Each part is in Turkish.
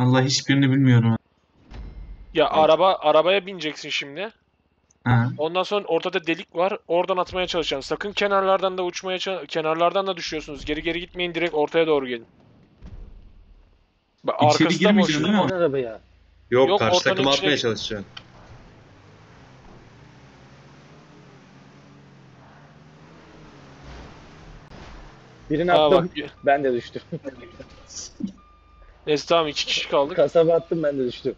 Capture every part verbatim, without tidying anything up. Vallahi hiçbirini bilmiyorum. Ya evet. araba arabaya bineceksin şimdi. Ha. Ondan sonra ortada delik var. Oradan atmaya çalışacaksın. Sakın kenarlardan da uçmaya kenarlardan da düşüyorsunuz. Geri geri gitmeyin, direkt ortaya doğru gelin. Bak, İçeri girmeyeceksin değil mi? Arabaya. Yok, Yok karşı takım atmaya içine... çalışacaksın. Birini Aa, attım, bak. ben de düştüm. Neyse tamam, iki kişi kaldık. Kasaba attım, ben de düştüm.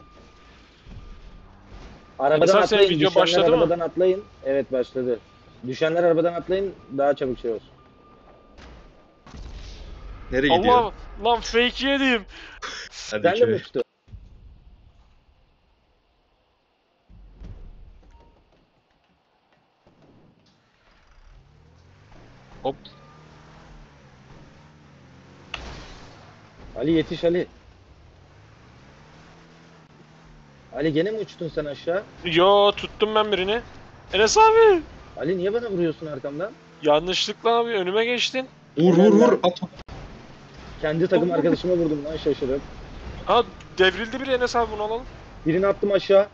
Arabadan Mesela atlayın, video düşenler başladı arabadan mı? atlayın. Evet başladı. Düşenler arabadan atlayın, daha çabuk şey olsun. Nereye Allah, gidiyorum? Lan fake yedim. Sen de mi düştün? Hop. Ali yetiş Ali. Ali gene mi uçtun sen aşağı? Yo, tuttum ben birini. Enes abi! Ali niye bana vuruyorsun arkamdan? Yanlışlıkla abi, önüme geçtin. Vur vur vur! At. Kendi takım vur, arkadaşıma vurdum lan, şaşırdım. Ha, devrildi biri. Enes abi bunu alalım. Birini attım aşağı.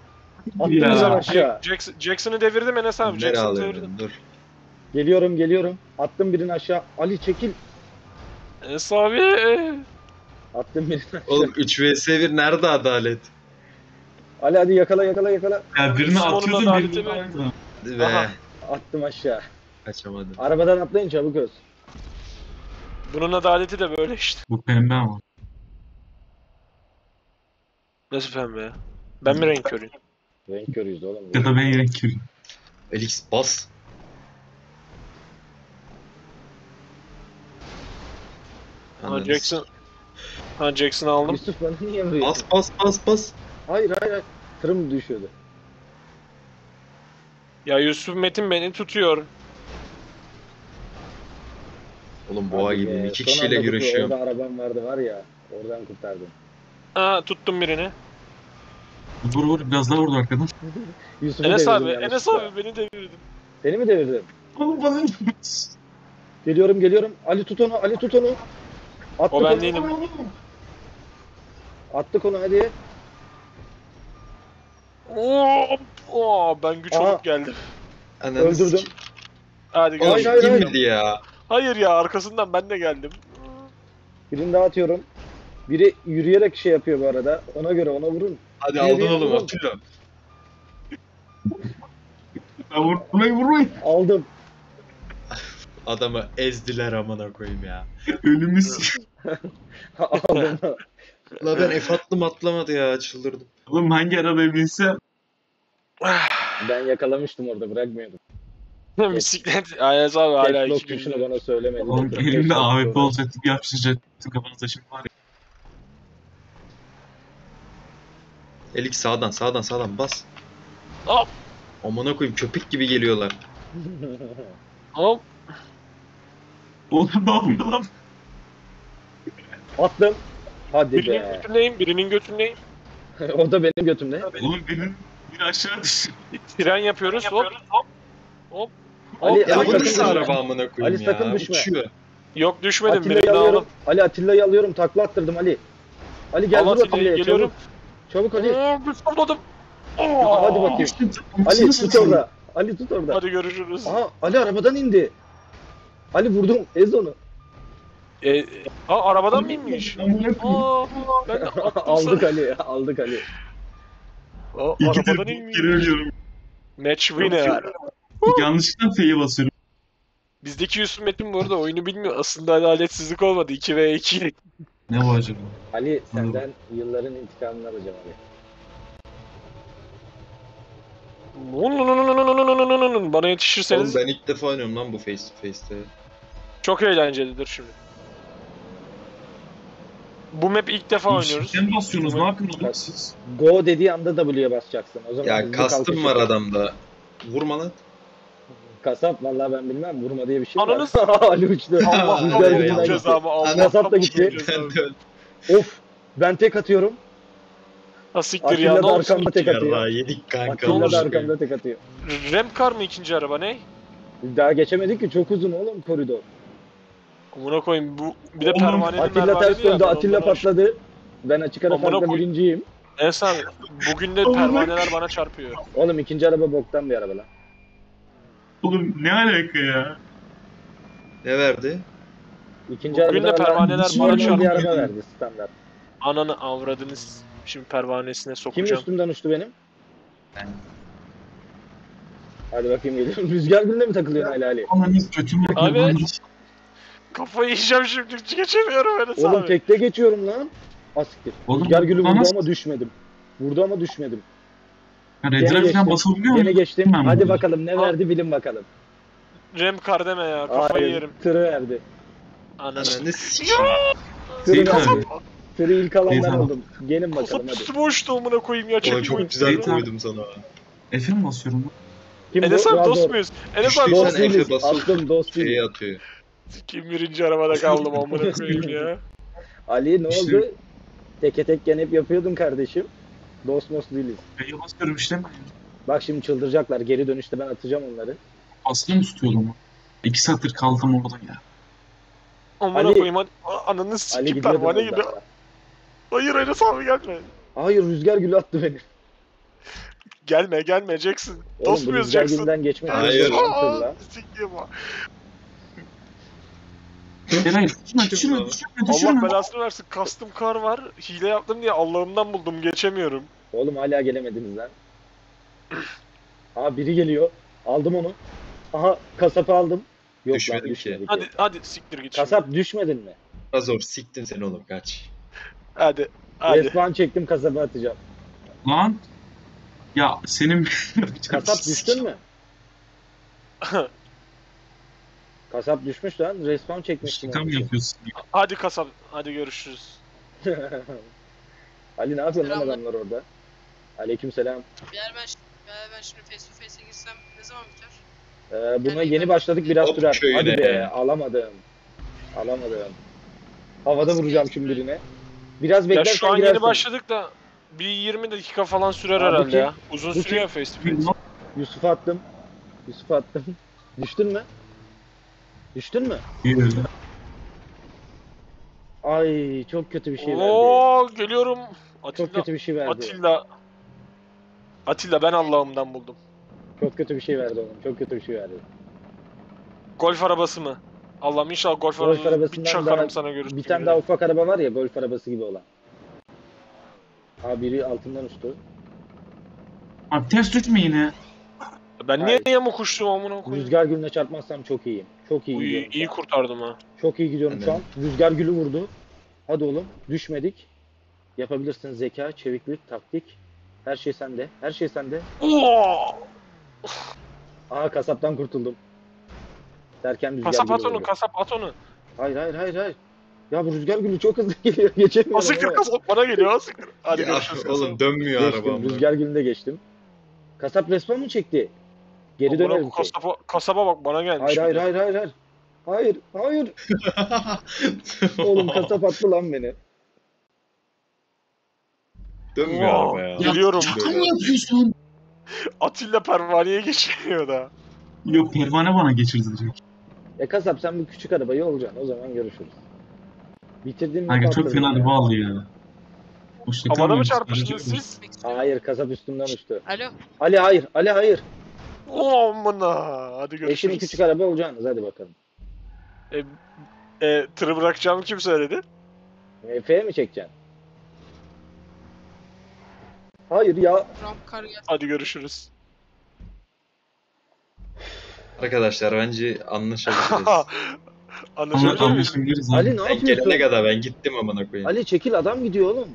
Attım aşağı. Jackson, Jackson'ı devirdim Enes abi. Jackson'ı devirdim. Dur. Geliyorum geliyorum. Attım birini aşağı. Ali çekil. Enes abi! Attım birini aşağı. Oğlum üç vs bir nerede adalet? Ali hadi yakala yakala yakala. Ya birini atıyordun birini atıyordun. Attım aşağı. Kaçamadım. Arabadan atlayın çabuk öz. Bunun adaleti de böyle işte. Bu pembe ama. Nasıl pembe ya? Ben mi renk körüyüm? Renk körüyüz oğlum. Ya da ben renk körüyüm. Elix bas. Ha Jackson. Ha Jackson aldım. Yusuf bana niye vuruyorsun? Bas bas bas bas. Hayır hayır, tırım düşüyordu. Ya Yusuf Metin beni tutuyor. Oğlum boğa gibi iki kişiyle görüşüyorum. Orada arabam vardı var ya, oradan kurtardım. Aa, tuttum birini. Vur vur, biraz daha vurdu arkadan. Enes abi, Enes abi beni devirdin. Seni mi devirdin? Oğlum bana Geliyorum geliyorum, Ali tut onu, Ali tut onu. Attık o ben onu. değilim. Attık onu hadi. Oo, oo, ben güç olup geldim. Öldürdüm. Hadi gel. Hayır, hayır, hayır. Ya. hayır ya, arkasından ben de geldim. Birini daha atıyorum. Biri yürüyerek şey yapıyor bu arada. Ona göre ona vurun. Hadi Biri aldın oğlum, atıyorum. Ben vurmayı vurmayı. Aldım. Adamı ezdiler amına koyayım ya. Ölümüz. Aldım. La ben F attım, atlamadı ya, çıldırdım. Oğlum hangi arabaya binsem? Ben yakalamıştım orada, bırakmıyordum. Bisiklet, Ayaz abi hala iki kişine bana söylemedi. Oğlum elimde A W P olacaktı, yapışacaktı kafanıza şimdi var ya. Elik sağdan sağdan sağdan bas. Hop. Amına koyayım, köpek gibi geliyorlar. Hop. Oğlum ne yapıyor lan? Attım. Hadi birinin be. Götümdeyim, birinin götümdeyim. O da benim götümde. Oğlum benim bir aşağı düştü. Tren yapıyoruz, hop. Hop. Hop. Ali, ya bu nasıl araba amına koyayım ya? Ali sakın düşme. Uçuyor. Yok düşmedim, birini alıyorum. Ali Atilla'yı alıyorum, takla attırdım Ali. Ali gel buraya, geliyorum. Çabuk, çabuk Ali. Oo, bir sapladım. Oo. Hadi bakayım. Ali tut orada. Ali tut orada. Hadi görüşürüz. Aha, Ali arabadan indi. Ali vurdum, ez onu. E, ha arabadan mı inmiş? Aa, ben de aldık Ali, aldık Ali. O arabadan inmiş. Match winner. Yanlışlıkla F'ye basıyorum. Bizdeki Yusuf Metin bu arada oyunu bilmiyor. Aslında adaletsizlik olmadı, iki vs iki. Ne bu acaba? Ali senden yılların intikamını alacağım Ali. Bana yetişirseniz. Oğlum ben ilk defa oynuyorum lan bu face to face'te. Çok eğlencelidir şimdi. Bu map ilk defa oynuyoruz. Sen basıyorsunuz, ne yapıyorsunuz siz? Go dediği anda W'ye basacaksın. O zaman ya kastım var adamda. Vurma lan. Kasap vallahi ben bilmem, vurma diye bir şey Ananız... var. Ananız! Ali uçtu. Allah Allah cezamı aldı. Kasap da gitti. Of! Ben tek atıyorum. Asiktir ya, ne olsun? Atilla da arkamda tek atıyor. Yedik kanka. Atilla da arkamda tek atıyor. Remkar mı ikinci araba ne? Daha geçemedik ki, çok uzun oğlum koridor. Buna koyayım bu, bir de pervaneli mervaneli ya. Atilla ters döndü, Atilla patladı. Ben açık ara farkla birinciyim. Ehsan, bugün de pervaneler bana çarpıyor. Oğlum ikinci araba boktan bir araba lan. Oğlum ne alaka ya? Ne verdi? İkinci bugün de pervaneler bana çarpıyor. Bir araba verdi standart. Ananı avradınız. Şimdi pervanesine sokacağım. Kim üstümden uçtu benim? Ben. Hadi bakayım geliyorum. Rüzgar günde mi takılıyorsun hala Ali? Ananız kötü mü? Abi. Kafayı yiyeceğim şimdi. Geçemiyorum Enes abi. Oğlum tekte geçiyorum lan. Asiktir. Rüzgar gülü vurdu ama düşmedim. Vurdu ama düşmedim. Redrem falan basılmıyor mu? Yine geçtim. Ben hadi bakalım ne verdi bilin bakalım. Rem kar deme ya. Kafayı Aynen. yerim. Tırı verdi. Ananı s*****. Tırı verdi. Tırı ilk alanlar oldum. Gelin bakalım hadi. Kasa boştu amına koyayım ya. Oğlum çok güzel koydum sana. F'e mi basıyorum lan? Enes abi dost muyuz? Enes abi dost muyuz? Attım dost muyuz? Kim birinci arabada kaldım amına koyayım ya. Ali ne oldu? Teke tekken hep yapıyordun kardeşim. Dost dost değiliz. Ben basıyorum işte. Bak şimdi çıldıracaklar. Geri dönüşte ben atacağım onları. Aslını tutuyordum. İki satır kaldım orada ya. Amına koyayım hadi. Ananı s***** pervane gibi. Hayır Enes abi gelme. Hayır Rüzgar Gül attı beni. Gelme gelme Jackson. Dost muyuz Jackson? Hayır. Aaa sikliyim ha. Hayır düşürme düşürme düşürme. Allah belasını versin. Custom car var. Hile yaptım diye Allah'ımdan buldum. Geçemiyorum. Oğlum hala gelemediniz lan. Aha biri geliyor. Aldım onu. Aha kasapı aldım. Yok düşmedim lan düşmedim ki. Hadi, hadi siktir git. Kasap şimdi. Düşmedin mi? Azor siktin sen oğlum kaç. Hadi hadi. Respawn çektim kasabı atacağım. Lan. Ya senin... Kasap düştün mü? Kasap düşmüş lan, respawn çekmiştim. Şaka mı yapıyorsun? Hadi kasap, hadi görüşürüz. Ali ne yapıyorsun lan adamlar orada? Aleykümselam. Eğer ben, ben şimdi face to face'e girsem ne zaman biter? Ee, buna yani yeni ben... başladık biraz sürer. Hadi be, alamadım. Alamadım. Havada vuracağım şimdi birine. Biraz beklersen girersin. Ya şu an girersin. Yeni başladık da... Bir yirmi dakika falan sürer abi herhalde ki, ya. Uzun sürüyor face to face. Yusuf attım. Yusuf attım. Düştün mü? Düştün mü? Yürü. Ay çok kötü bir şey Oo, verdi. Oo geliyorum. Atilla, çok kötü bir şey verdi. Atilla. Atilla ben Allah'ımdan buldum. Çok kötü bir şey verdi oğlum. Çok kötü bir şey verdi. Golf arabası mı? Allah'ım inşallah golf, golf arabası. Bir çakarım sana görürsün. Bir tane daha ufak araba var ya golf arabası gibi olan. Abi biri altından uçtu. Abi ters düşme yine. Ben niye yamuk uçtum amına koyayım? Rüzgar gülüne çarpmazsam çok iyiyim. Çok iyi gidiyorum. İyi kurtardım ha. Çok iyi gidiyorum şu an. Rüzgar gülü vurdu. Hadi oğlum düşmedik. Yapabilirsin zeka, çeviklik, taktik. Her şey sende. Her şey sende. Aa kasaptan kurtuldum. Derken rüzgar kasap at onu, kasap at onu. Hayır hayır hayır hayır. Ya bu rüzgar gülü çok hızlı geliyor, geçemiyorum. Asiktir kasap bana geliyor, asiktir. Hadi ya, oğlum dönmüyor arabam. Rüzgar gülünde geçtim. Kasap respawn mu çekti? Geri dönelim. Kasaba, kasaba bak bana gelmiş. Hayır hayır, hayır hayır hayır hayır. Hayır hayır. Oğlum kasap attı lan beni. Dönmüyor araba ya. Geliyorum. Çakal mı yapıyorsun? Atilla pervaneye geçiriyor da. Yok pervane bana geçirecek. E kasap sen bu küçük arabayı olacaksın, o zaman görüşürüz. Bitirdim. Hangi çok fena bağlı ya. Havada mı çarpıştınız siz? Hayır, kasap üstümden uçtu. Alo. Ali hayır, Ali hayır. Oo amına. Hadi görüşürüz. Eşim küçük araba olacaksınız, hadi bakalım. E, e tırı bırakacağımı kim söyledi? Efe'ye mi çekeceksin? Hayır ya. Hadi görüşürüz. Arkadaşlar bence anlaşabiliriz. Anlaşılmıyor. Ali ne yapıyorsun? Gelene kadar ben gittim amına koyayım. Ali çekil adam gidiyor oğlum.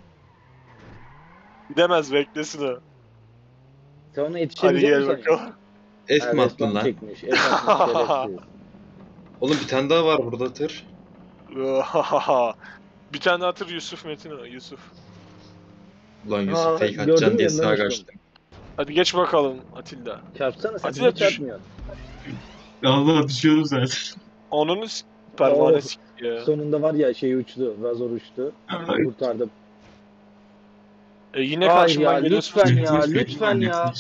Gidemez beklesin o. Sen ona yetişemeyecek misin? Hadi gel bakalım. F mi attın lan? Çekmiş, F atmış, oğlum bir tane daha var burada tır. Bir tane daha tır Yusuf Metin o Yusuf. Ulan Yusuf fake atacağım diye sağa kaçtım. Hadi geç bakalım Atilla. Çarpsana sen Atilla çarpmıyorsun. Allah düşüyorum zaten. Onun pervane sikti ya. Sonunda var ya şey uçtu, Razor uçtu. Evet. Kurtardım. E yine karşıma geliyorsun. Lütfen ya, lütfen ya.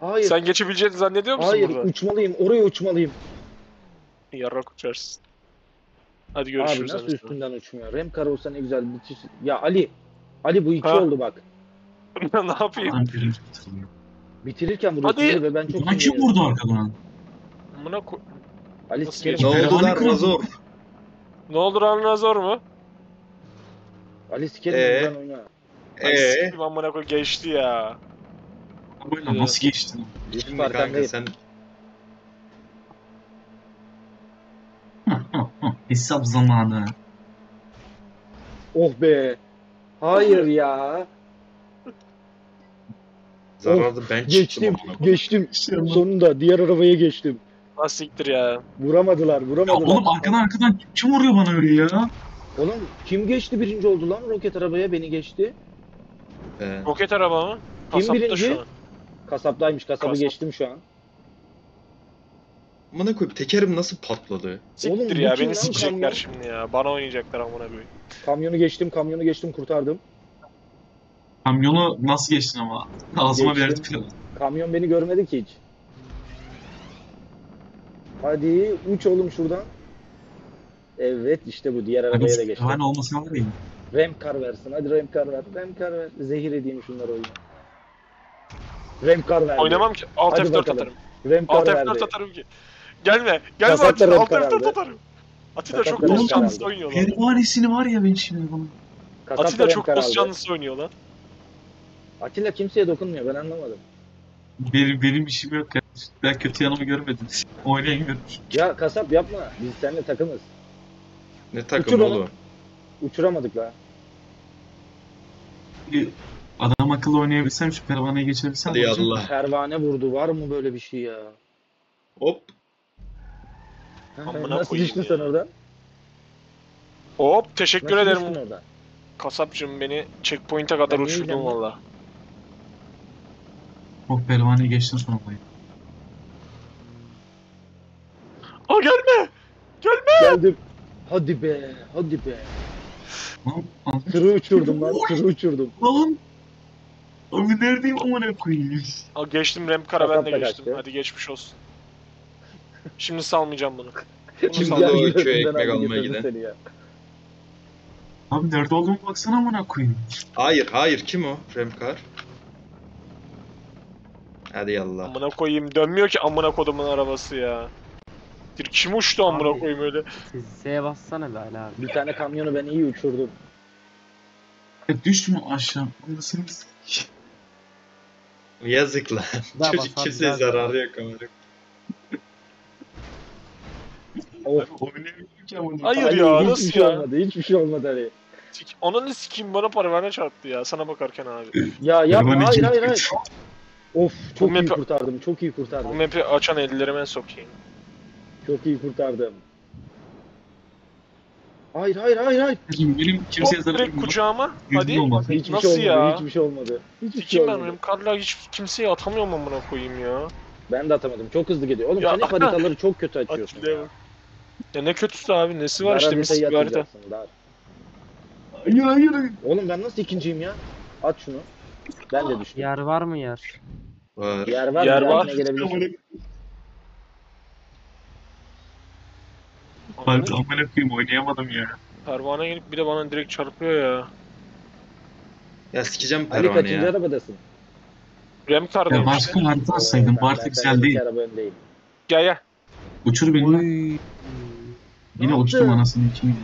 Hayır. Sen geçebileceğini zannediyor musun Hayır, burada? Hayır, uçmalıyım, oraya uçmalıyım. Yarrak uçarsın. Hadi görüşürüz. Abi nasıl üstünden uçmuyor? Remkar olsa ne güzel bitiş. Ya Ali, Ali bu iki ha. oldu bak. Ne yapayım? Bitirirken vuruyorsun ve ben çok... Lan kim vurdu arkadan? Buna ko... Ali sikerim. Ne oldu Darnazor? Ne oldu Darnazor mu? Ali sikerim ee? Ben oyna. Ali sikerim amına koy geçti ya. Ee? Nasıl geçti? Geçti kanka sen... Hesap zamanı. Oh be. Hayır ya. Zararlı ben geçtim. Geçtim. geçtim. Sonunda diğer arabaya geçtim. Asiktir ya. Vuramadılar, vuramadılar. Ya oğlum arkadan arkadan kim vuruyor bana öyle ya? Oğlum kim geçti birinci oldu lan? Roket arabaya beni geçti. Ee. Roket araba mı? Kim kasapta birinci? Şu an. Kasaptaymış. Kasabı Kasap. geçtim şu an. Amına koyup tekerim nasıl patladı? Siktir oğlum, ya beni sikecekler şimdi ya. Bana oynayacaklar amına koyayım. Kamyonu geçtim, kamyonu geçtim kurtardım. Kamyonu nasıl geçtin ama? Ağzıma verdi pilavı. Kamyon beni görmedi ki hiç. Hadi uç oğlum şuradan. Evet işte bu diğer arabaya da geçtim. Hani olmasına var ya. Remkar versin. Hadi Remkar ver. Remkar ver. Zehir edeyim şunları oyunu. Remkar ver. Oynamam ki. Alt F dört atarım. Alt F dört atarım ki. Gelme. Gelme Atilla. Alt F dört atarım. Atilla çok dost canlısı oynuyor lan. Pervanesini var ya ben şimdi bunun. Atilla çok dost canlısı oynuyor lan. Atilla kimseye dokunmuyor ben anlamadım. Benim, benim işim yok ya. Ben kötü yanımı görmedim. Oynayın görmüş. Ya kasap yapma. Biz seninle takımız. Ne takım oğlum? Uçuramadık la. Adam akıllı oynayabilsem şu pervaneye geçebilsem. Hadi Allah. Pervane vurdu. Var mı böyle bir şey ya? Hop. Ha, nasıl düştün sen oradan? Hop teşekkür nasıl ederim. Kasapcığım beni checkpoint'e kadar ben uçurdun valla. Çok pervaneye geçtin sonra bayım. Aa gelme! Gelme! Geldim. Hadi be, hadi be. Tırı uçurdum lan, tırı uçurdum. Lan! Abi neredeyim amına koyayım? Aa geçtim Remkara ben de geçtim. Kaçtı. Hadi geçmiş olsun. Şimdi salmayacağım bunu. bunu Şimdi salmayacağım. Köye ekmek almaya giden. Abi nerede olduğumu baksana amına koyayım. Hayır, hayır. Kim o? Remkar. Hadi yallah. Amına koyayım. Dönmüyor ki amına kodumun arabası ya. Kim uçtu amına koyayım öyle? S'ye bassana be hala abi. Bir tane kamyonu ben iyi uçurdum. E düştüm aşağı. Yazık lan. Çocuk kimseye zararı yok amına koyayım. Hayır ya nasıl şey ya? Olmadı, hiçbir şey olmadı hani. Ona ne sikiyim bana pervane çarptı ya sana bakarken abi. Ya yapma hayır hayır hayır. Of çok iyi kurtardım çok iyi kurtardım. Bu map'i açan ellerime sokayım. Çok iyi kurtardım. Hayır hayır hayır hayır. Benim kimseye zarar yok. Kucağıma hadi. Hiçbir nasıl şey olmadı, ya? Hiçbir şey olmadı. Hiçbir şey olmadı. Ben karla hiç kimseye atamıyorum amına koyayım ya. Ben de atamadım. Çok hızlı gidiyor. Oğlum ya, sen hep haritaları çok kötü açıyorsun. Ya. ya ne kötüsü abi nesi var dar işte mis gibi harita. Hayır hayır. Oğlum ben nasıl ikinciyim ya? At şunu. Ben de düştüm. Yer var mı yer? Var. Yer var. Yer var. Abi amına koyayım oynayamadım ya. Pervane gelip bir de bana direkt çarpıyor ya. Ya sikeceğim pervane ya. Ali kaçıncı arabadasın? Remkar'dayım. Ya başka harita alsaydın bu harita güzel değil. Gel gel. Uçur beni lan. Yine uçtum anasını kim?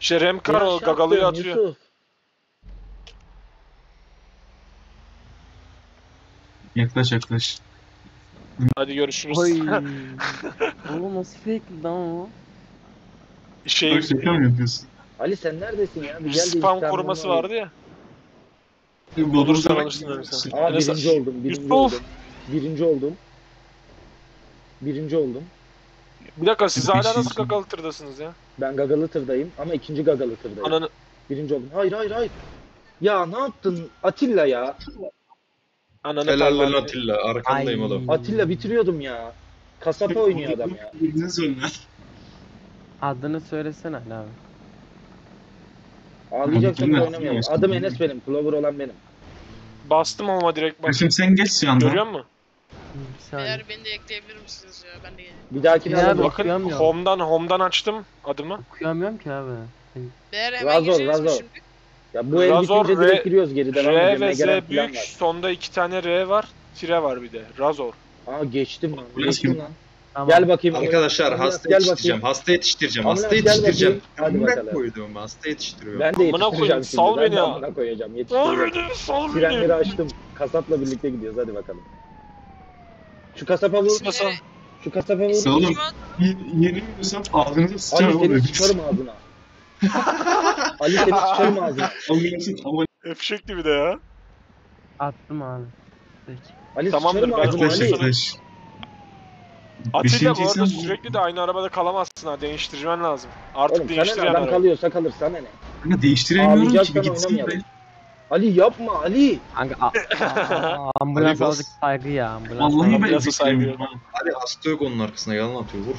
İşte Remkar o gagalıyı atıyor. Yusuf. Yaklaş yaklaş. Hadi görüşürüz. Oğlum nasıl fake lan o? Şey... Ali sen neredesin ya? Bir gel spam koruması vardı ya. Bulursan alırsın. Aa birinci oldum, birinci oldum. Birinci oldum. Birinci oldum. Bir dakika siz hala nasıl gagalı tırdasınız ya? Ben gagalı tırdayım ama ikinci gagalı tırdayım. Ananı... Birinci oldum. Hayır hayır hayır. Ya ne yaptın Atilla ya? Helal lan Atilla, arkandayım oğlum. Atilla bitiriyordum ya. Kasapa oynuyor adam ya. Adını söylesene abi. Ağlayacaksan oynamıyorum. Adım Enes benim, Plover olan benim. Bastım ama direkt bastım. Şimdi sen geç yandan. Görüyor musun? Eğer beni de ekleyebilir misiniz ya? Ben de geleyim. Bir dahakine alalım. Bakın home'dan, home'dan açtım adımı. Okuyamıyorum ki abi. Beğer hemen geçeceğiz mi şimdi? Ya bu el bitince direkt giriyoruz geriden. R ve Z büyük. Sonda iki tane R var. Tire var bir de. Razor. Aa geçtim. Geçtim lan. Tamam. Gel bakayım. Arkadaşlar hasta gel yetiştireceğim. Bakayım. Hasta yetiştireceğim. Amına hasta yetiştireceğim. Ben koydum. Hasta yetiştiriyorum. Ben de yetiştireceğim. Sal beni ya. Amına koyacağım. Yetiştireceğim. Sal beni. Frenleri açtım. Kasapla birlikte gidiyoruz. Hadi bakalım. Şu kasaba vur. Şu kasaba vur. Sağ olun. Yeni kasap ağzınıza sıçarım. Hadi seni sıçarım ağzına. Ali seni sıçarım ağzına. Öpüşüktü bir de ya. Attım abi. Ali tamamdır. Ben koşuyorum. Atilla bu arada sürekli de aynı arabada kalamazsın ha, değiştirmen lazım. Artık oğlum, değiştir yani. Adam kalıyorsa kalır, sana ne? Kanka değiştiremiyorum ki, gitsin be. Ali yapma Ali. Kanka ambulans azıcık saygı ya, ambulans. Vallahi ben saygı. Ali hasta yok onun arkasına, yalan atıyor, vur.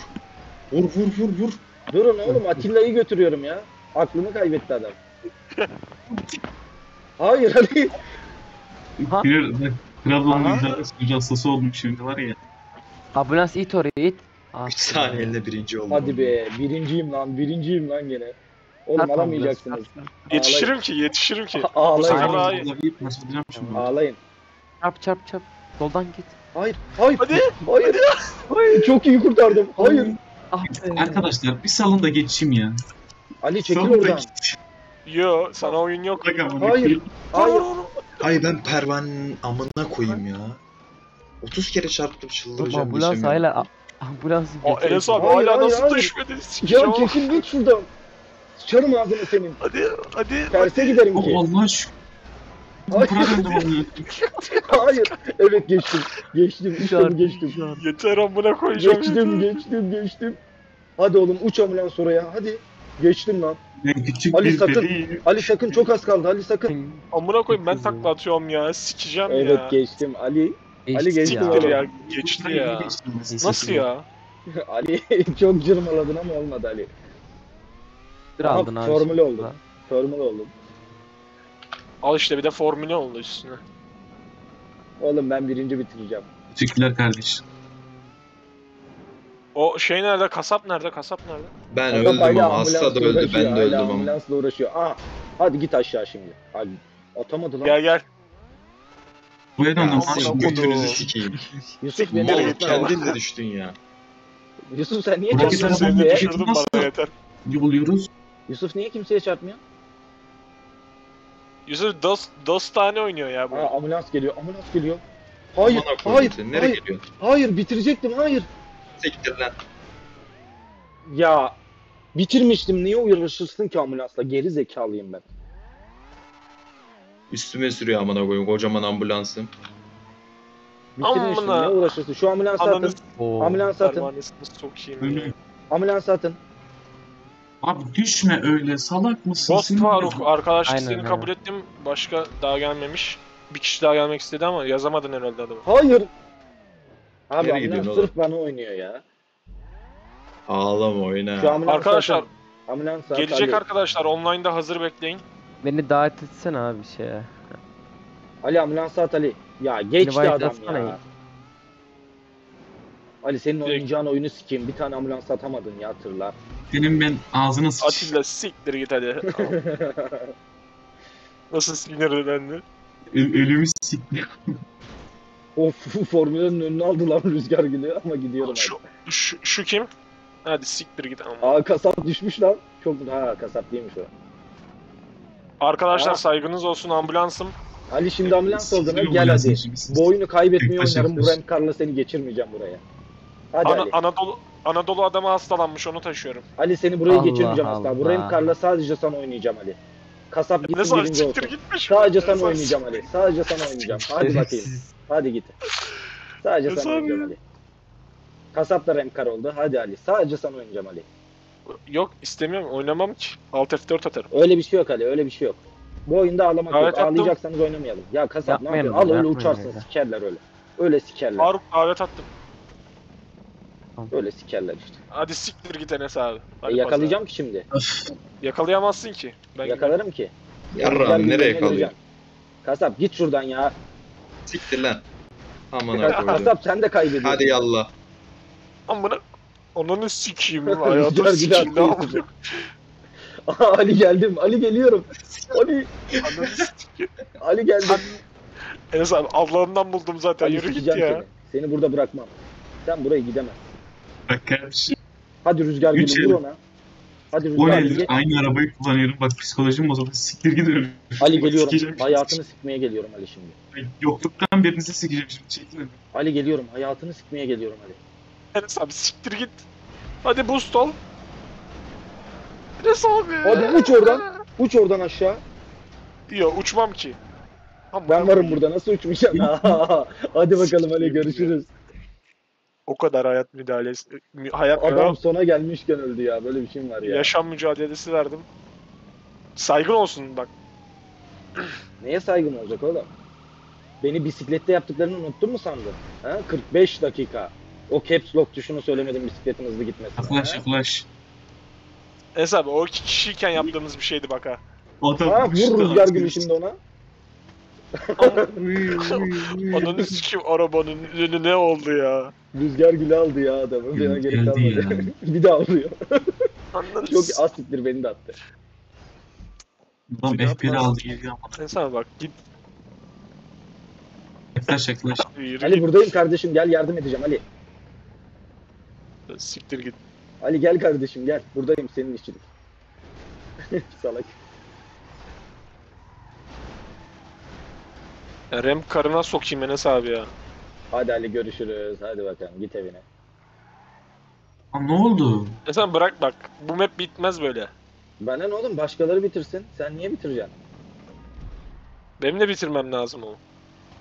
Vur vur vur vur. Durun oğlum, Atilla'yı götürüyorum ya. Aklını kaybetti adam. Hayır Ali. Bir Trabzon'un güzel hastası oldum şimdi var ya. Ambulans it oraya it. üç saniyede birinci oldum. Hadi be, birinciyim lan, birinciyim lan gene. Oğlum alamayacaksınız. Yetişirim ki, yetişirim ki. Ağlayın. Ağlayın. Çap çap çap. Soldan git. Hayır, hayır. Hadi. Hayır. Hayır. Çok iyi kurtardım. Hayır. Arkadaşlar bir salonda geçeyim ya. Ali çekil oradan. Yo, sana oyun yok. Hayır. Hayır. Hayır ben pervanenin amına koyayım ya. otuz kere çarptım, çıldıracağım. Ambulans hala ambulans. Aa Enes abi hayır, hala hayır, nasıl düşmedin? Ya kesin git şuradan. Sıçarım ağzını senin. Hadi hadi. Terse hadi. Giderim ki. Allah aşkına. Hayır. Hayır. Evet geçtim. Geçtim. Geçtim. Geçtim. Yeter amına koyacağım. Geçtim yeter. geçtim geçtim. Hadi oğlum uç ambulans oraya hadi. Geçtim lan. Ali sakın. Ali sakın, çok az kaldı. Ali sakın. Amına koyayım ben takla atıyorum ya. Sikeceğim evet, ya. Evet geçtim Ali. Geçti Ali geçti ya. ya. Geçti ya. Nasıl ya? Ali çok cırmaladın ama olmadı Ali. Aldın abi. Formül oldu. Formül oldu. Al işte bir de formülü oldu üstüne. Oğlum ben birinci bitireceğim. Teşekkürler kardeşim. O şey nerede? Kasap nerede? Kasap nerede? Ben kasap öldüm ama hasta da öldü. Ben de öldüm ama. Ambulansla uğraşıyor. Aa, hadi git aşağı şimdi. Hadi. Atamadı lan. Gel gel. Bu adam nasıl götünüzü sikeyim. Yusuf beni kendin de düştün ya. Yusuf sen niye çarpıyorsun? Düşürdün bana yeter. Yoluyoruz. Yusuf niye kimseye çarpmıyor? Yusuf dos dostane oynuyor ya bu. Aa, ambulans geliyor. Ambulans geliyor. Hayır, hayır, nereye hayır, geliyor? Hayır, bitirecektim. Hayır. Siktir lan. Ya bitirmiştim. Niye uğraşırsın ki ambulansla? Geri zekalıyım ben. Üstüme sürüyor amına koyayım kocaman ambulansım. Bitirin ne uğraşırsın? Şu ambulans atın. Ambulans atın. Ambulans atın. Abi düşme öyle, salak mısın? Dost Faruk arkadaşlık seni kabul ettim. Başka daha gelmemiş. Bir kişi daha gelmek istedi ama yazamadın herhalde adamı. Hayır. Abi ambulans sırf bana oynuyor ya. Ağlama oyna. Arkadaşlar gelecek arkadaşlar, online'da hazır bekleyin. Beni davet etsene abi bir şeye. Ali ambulans at Ali. Ya geçti adam ya. ya. Ali senin oynayacağın oyunu sikeyim. Bir tane ambulans atamadın ya, hatırla. Senin ben ağzına sıç. Atilla siktir git hadi. Nasıl sinir ödendi? Ölümü siktir. Of formülün önünü aldı lan rüzgar gidiyor ama gidiyorum. Şu, şu, şu kim? Hadi siktir git ama. Aa kasap düşmüş lan. Çok ha kasap değilmiş o. Arkadaşlar aa, saygınız olsun ambulansım. Ali şimdi ambulans oldun ha, gel hadi. Bu oyunu kaybetmeyi oynarım, bu renkarla seni geçirmeyeceğim buraya. Hadi Ana, Ali. Anadolu, Anadolu adamı hastalanmış, onu taşıyorum. Ali seni buraya Allah geçirmeyeceğim Allah asla. Bu renkarla sadece sana oynayacağım Ali. Kasap gitsin birinci olsun. Sadece sana oynayacağım Ali. Sadece sana oynayacağım. Hadi bakayım. Hadi git. Sadece sana oynayacağım Ali. Kasap da renkar oldu. Hadi Ali. Sadece sana oynayacağım Ali. Yok istemiyorum, oynamam ki. Alt F dört atarım. Öyle bir şey yok Ali, öyle bir şey yok. Bu oyunda ağlamak davet yok. Attım. Ağlayacaksanız oynamayalım. Ya kasap ne yapıyorsun? Al öyle uçarsın, öyle. Sikerler öyle. Öyle sikerler. Faruk davet attım. Öyle sikerler işte. Hadi siktir git Enes abi. E, yakalayacağım ki şimdi. Yakalayamazsın ki. Ben yakalarım ki. Yarrağım nereye yakalayacağım? Kasap git şuradan ya. Siktir lan. Aman abi. Kasap sen de kaybediyorsun. Hadi yallah. Amına. Onunu sikiyim. Hayatı sikiyim. Aha, Ali geldim. Ali geliyorum. Ali. Ali geldim. Sen... Enes abi ablamdan buldum zaten. Ali, yürü git ya. Seni. seni burada bırakmam. Sen buraya gidemezsin. Bak kardeşim. Hadi Rüzgar gibi vur ona. Hadi Rüzgar gibi. Aynı arabayı kullanıyorum. Bak psikolojim bozuldu. Siktir gidiyorum. Ali geliyorum. Sikeceğim. Hayatını sikmeye geliyorum Ali şimdi. Yokluktan birinizi sikeceğim şimdi. Çekilin. Ali geliyorum. Hayatını sikmeye geliyorum Ali. Enes abi siktir git. Hadi boost ol. Enes abi. Hadi uç oradan. Uç oradan aşağı. Yok uçmam ki. Tamam, ben varım burada. Nasıl uçmayacağım? Hadi bakalım Ali görüşürüz. O kadar hayat müdahalesi... Hayat Adam müdahale... sona gelmişken öldü ya. Böyle bir şey var ya. Yaşam mücadelesi verdim. Saygın olsun bak. Neye saygın olacak oğlum? Beni bisiklette yaptıklarını unuttun mu sandın? Ha? kırk beş dakika. O caps lock tuşunu söylemedim bisikletin hızlı gitmesine. Yaklaş yaklaş. Enes abi o iki kişiyken yaptığımız bir şeydi bak ha. Ha vur Rüzgar gibi şimdi ona. Ananı sikeyim arabanın önü ne oldu ya? Rüzgar gülü aldı ya adamı. Gül, geri kalmadı. Bir daha alıyor. Çok asittir beni de attı. Ulan F bir'i aldı geri kalmadı. Enes abi bak git. Yaklaş yaklaş. Ali buradayım kardeşim gel yardım edeceğim Ali. Siktir git. Ali gel kardeşim gel. Buradayım senin işçilik. Salak. Rem karına sokayım Enes abi ya. Hadi Ali görüşürüz. Hadi bakalım git evine. Aa, ne oldu? E sen bırak bak. Bu map bitmez böyle. Bana ne oğlum? Başkaları bitirsin. Sen niye bitireceksin? Benim de bitirmem lazım o.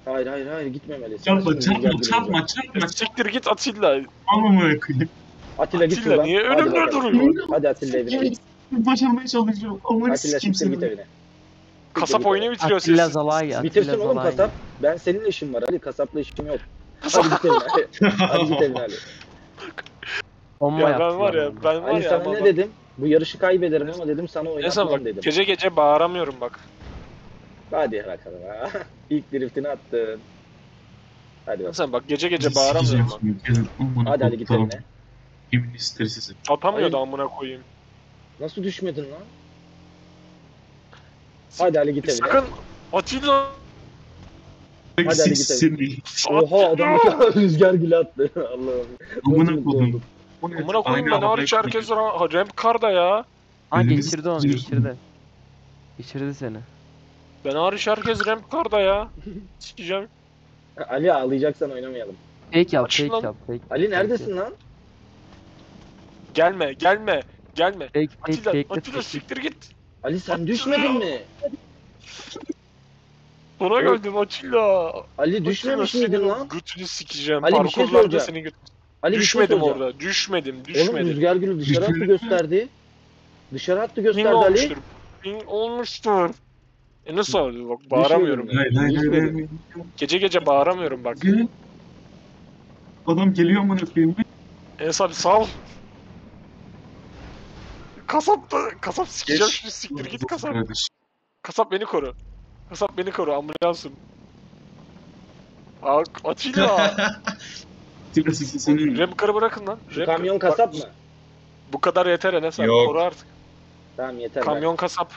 Hayır hayır hayır gitmemelisin. Çarpma çarpma çarpma çarpma. Siktir git Atilla. Anlamaya kıyım. Atilla, Atilla git lan. Niye önümde duruyor? Hadi Atilla evine git. Başarmaya çalışıyorum. Aman sikimsin git evine. Kasap oyunu bitiriyor siz. Atilla Zalay. Bitirsin oğlum kasap. Ben seninle işim var Ali. Kasapla işim yok. Hadi git evine Ali. Hadi git evine Ali. Ya ben var ya. Ben var Ali ya, sana baba. Ne dedim? Bu yarışı kaybederim ama dedim sana oynatmam dedim. Gece gece bağıramıyorum bak. Hadi bakalım ha. İlk driftini attın. Hadi bakalım. Bak gece gece bağıramıyorum bak. Hadi hadi git evine. Kimin ister sizi? Atamıyor da amına koyayım. Nasıl düşmedin lan? Hadi Ali git evine. Sakın Atilla. Hadi Ali git evine. Oha adam Rüzgar gülü attı. Allah'ım. Amına koydum. Amına koydum ben hariç herkes hep karda ya. Ha geçirdi onu geçirdi. Geçirdi seni. Ben hariç herkes ramp karda ya. Sikeceğim. Ali ağlayacaksan oynamayalım. Fake yap, fake yap, fake. Ali neredesin lan? Gelme, gelme, gelme. Fake, Atilla, fake, Atilla, Atilla siktir git. Ali sen Atilla. Düşmedin mi? Ona gördüm Atilla. Ali düşmemiş miydin lan? Götünü sikeceğim. Ali bir şey söyleyeceğim. Ali düşmedim şey orada, düşmedim, düşmedim. Oğlum Rüzgar Gül'ü dışarı attı gösterdi. Dışarı attı gösterdi Ping Ali. Olmuştur. Ping olmuştur. E nasıl oldu bak bağıramıyorum. Hayır, hayır, hayır. Gece gece bağıramıyorum bak. Gel. Adam geliyor mu nefeyim mi? Enes abi sağ ol. Kasap da, kasap sikeceğim şimdi siktir git kasap. Kasap beni koru. Kasap beni koru ambulansım. Aa Atilla. Remkar'ı bırakın lan. Rem kamyon bak, kasap mı? Bu kadar yeter Enes abi koru artık. Tamam yeter. Kamyon ben. Kasap.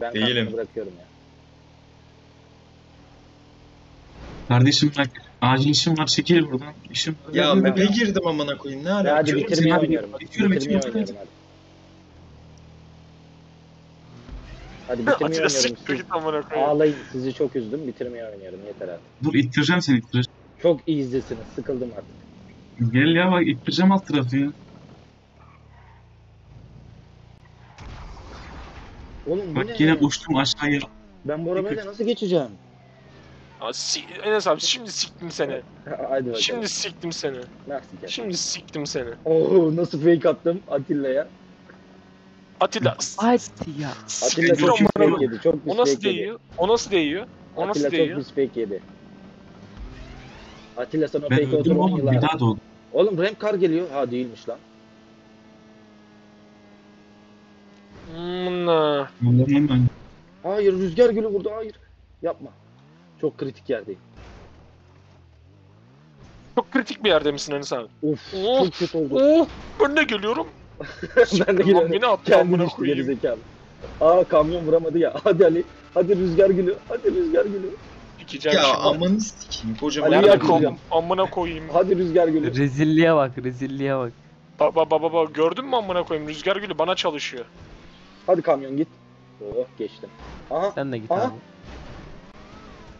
Ben değilim. Bırakıyorum ya. Kardeşim bak acil işim var çekil buradan. İşim ya ben ne girdim amına koyayım ne ara? Hadi bitirmeye oynuyorum. Bitirmeye oynuyorum. Hadi bitirmeye oynuyorum. Ağlayın sizi çok üzdüm bitirmeye oynuyorum yeter artık. Dur ittireceğim seni ittireceğim. Çok iyi izlesiniz sıkıldım artık. Gel ya bak ittireceğim alt tarafı ya. Oğlum, bak yine uçtum aşağıya. Ben bu arabayla nasıl geçeceğim? Enes abi şimdi siktim seni. Hadi şimdi siktim seni. Nasıl şimdi siktim seni. Oo nasıl fake attım Atilla'ya. Atilla. Atilla. Atilla çok pis fake yedi. Çok pis o nasıl değiyor? O nasıl değiyor? O nasıl değiyor? Atilla çok pis fake yedi. Atilla sana fake otur on yıllar. Oğlum ramp car geliyor. Ha değilmiş lan. Mınnaa. Hayır Rüzgar Gül'ü vurdu hayır. Yapma. Çok kritik yerdeyim. Çok kritik bir yerde misin Enes abi? Of, oh, çok kötü oldu. Oh, ben de geliyorum. ben de geliyorum. Beni attı amına koyayım. Aa kamyon vuramadı ya. Hadi Ali. Hadi rüzgar gülü. Hadi rüzgar gülü. Ya amını sikeyim kocaman. Ali yakın. Amına koyayım. Hadi rüzgar gülü. Rezilliğe bak, rezilliğe bak. Baba baba baba gördün mü amına koyayım? Rüzgar gülü bana çalışıyor. Hadi kamyon git. Oh geçtim. Aha. Sen de git aha. Abi.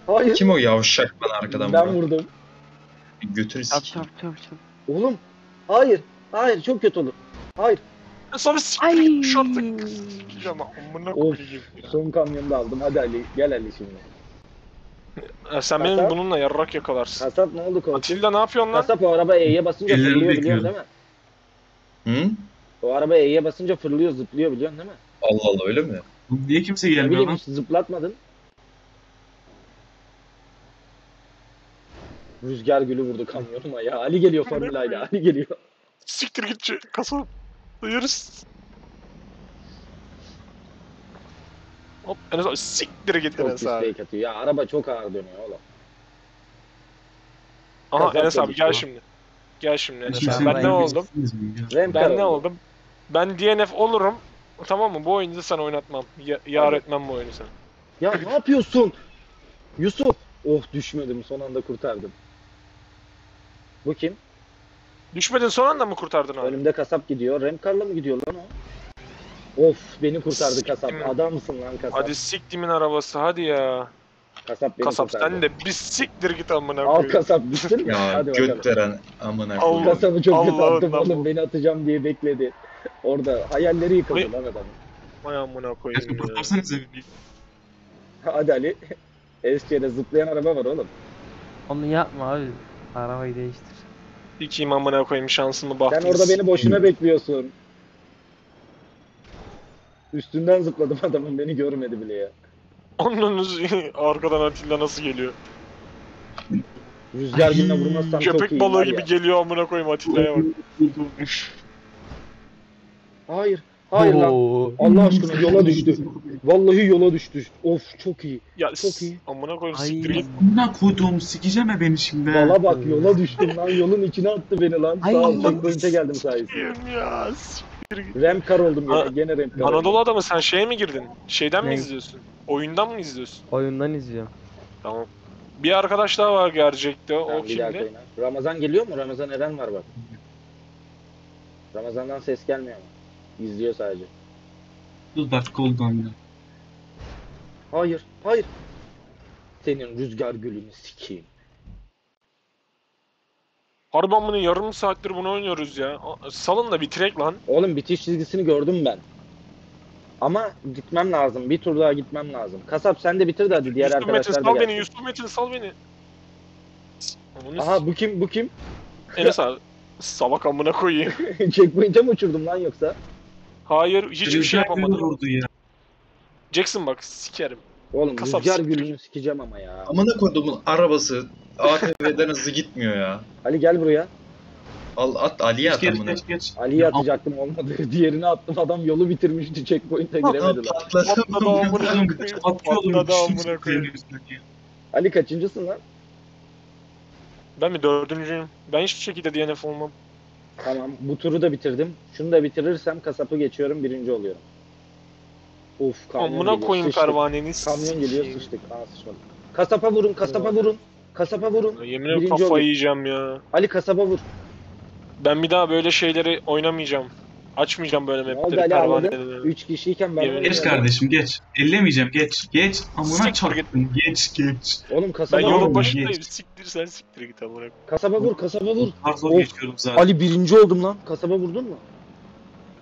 Hayır. Kim o yavşak bana arkadan vurdu? Ben buradan. Vurdum. Götür sikeyim. Oğlum. Hayır. Hayır çok kötü olur. Hayır. Sonra sikeyim şu artık. Sikeceğim amına koyayım. Son kamyonu da aldım. Hadi Ali gel Ali şimdi. Sen Kasap? Benim bununla yarrak yakalarsın. Kasap ne oldu koçum? Atilla ne yapıyorsun lan? Kasap o araba E'ye basınca fırlıyor biliyorsun değil mi? Hı? O araba E'ye basınca fırlıyor zıplıyor biliyorsun değil mi? Allah Allah öyle mi? Niye kimse gelmiyor lan? Zıplatmadın. Rüzgar gülü vurdu kamyonuma ya. Ali geliyor formülayla. Ali geliyor. Siktir git Kasap. Duyarız. Hop Enes abi siktir git Enes abi. Çok atıyor. Ya araba çok ağır dönüyor oğlum. Aha Kazak Enes abi gel şimdi. Gel şimdi Enes abi. Ben ne oldum? Ben ne oldum? Ben D N F olurum. Tamam mı? Bu oyunu sen oynatmam. Ya, yar etmem bu oyunu sen. Ya ne yapıyorsun? Yusuf. Oh düşmedim. Son anda kurtardım. Bu kim? Düşmedin son anda mı kurtardın abi? Önümde kasap gidiyor. Remkar'la mı gidiyor lan o? Of beni kurtardı siktim. Kasap. Adam mısın lan kasap? Hadi siktimin arabası hadi ya. Kasap beni kasap kurtardı. Sen de bir siktir git amına koyayım. Al kasap düştün mü? Ya götteren amına koyayım. Kasabı çok kötü attım oğlum beni atacağım diye bekledi. Orada hayalleri yıkıldı lan adamın. Vay amına koyayım ya. Kurtarsanıza bir. Hadi Ali. Eskişehir'de zıplayan araba var oğlum. Onu yapma abi. Arabayı değiştir. Sikeyim amına koyayım şansımı baktım. Sen orada beni boşuna bekliyorsun. Üstünden zıpladım adamın beni görmedi bile ya. Onun arkadan Atilla nasıl geliyor? Rüzgar gününe vurmazsan çok iyi. Köpek balığı gibi ya. Geliyor amına koyayım Atilla'ya bak. Hayır, hayır lan. Allah aşkına yola düştü. Vallahi yola düştü. Of çok iyi. Ya çok iyi. Amına koyayım siktir git. Amına koydum sikeceğim ya beni şimdi. Valla bak yola düştüm lan yolun içine attı beni lan. Sağ ol çok önce geldim sayesinde. Ya. Remkar oldum ya, gene Remkar oldum. Anadolu adamı sen şeye mi girdin? Şeyden mi izliyorsun? Oyundan mı izliyorsun? Oyundan izliyorum. Tamam. Bir arkadaş daha var gerçekte, o kimdi? Ramazan geliyor mu? Ramazan Eren var bak. Ramazan'dan ses gelmiyor ama. İzliyor sadece. Dur dakika oldu amca. Hayır, hayır. Senin rüzgar gülünü sikeyim. Harbi amına yarım saattir bunu oynuyoruz ya. Salın da bitirek lan. Oğlum bitiş çizgisini gördüm ben. Ama gitmem lazım. Bir tur daha gitmem lazım. Kasap sen de bitir de hadi diğer Yusuf arkadaşlar Metin, da gelsin. Yusuf Metin sal beni. Yusuf Metin sal beni. Aha bu kim bu kim? Enes abi. Salak amına koyayım. Checkpoint'e mi uçurdum lan yoksa? Hayır hiçbir şey yapamadım. Ya. Jackson bak sikerim. Oğlum kasap rüzgar siktir. Gülünü sikeceğim ama ya. Amına koyduğumun arabası A T V'den hızlı gitmiyor ya. Ali gel buraya. Al at Ali'ye at amına. Ali'ye atacaktım olmadı. Diğerini attım adam yolu bitirmişti checkpoint'e giremedi. Atladım amına koyayım. Atladım amına koyayım. Ali kaçıncısın lan? Ben mi dördüncüyüm? Ben hiçbir şekilde D N F olmam. Tamam bu turu da bitirdim. Şunu da bitirirsem kasapı geçiyorum birinci oluyorum. Of kamyon amına geliyor, koyayım pervaneniz. Kamyon geliyor sıçtık. Aa sıçmadık. Kasapa vurun, kasapa vurun. Kasapa vurun. Yemin ederim kafayı olur. Yiyeceğim ya. Ali kasaba vur. Ben bir daha böyle şeyleri oynamayacağım. Açmayacağım böyle mapleri pervanelerini. üç kişiyken ben... Yemin geç ya. Kardeşim geç. Ellemeyeceğim geç. Geç. Amına çarptın. Geç geç. Oğlum kasaba vur. Ben yolun başındayım. Geç. Siktir sen siktir git amına. Kasaba vur, kasaba vur. Zor geçiyorum zaten. Ali birinci oldum lan. Kasaba vurdun mu?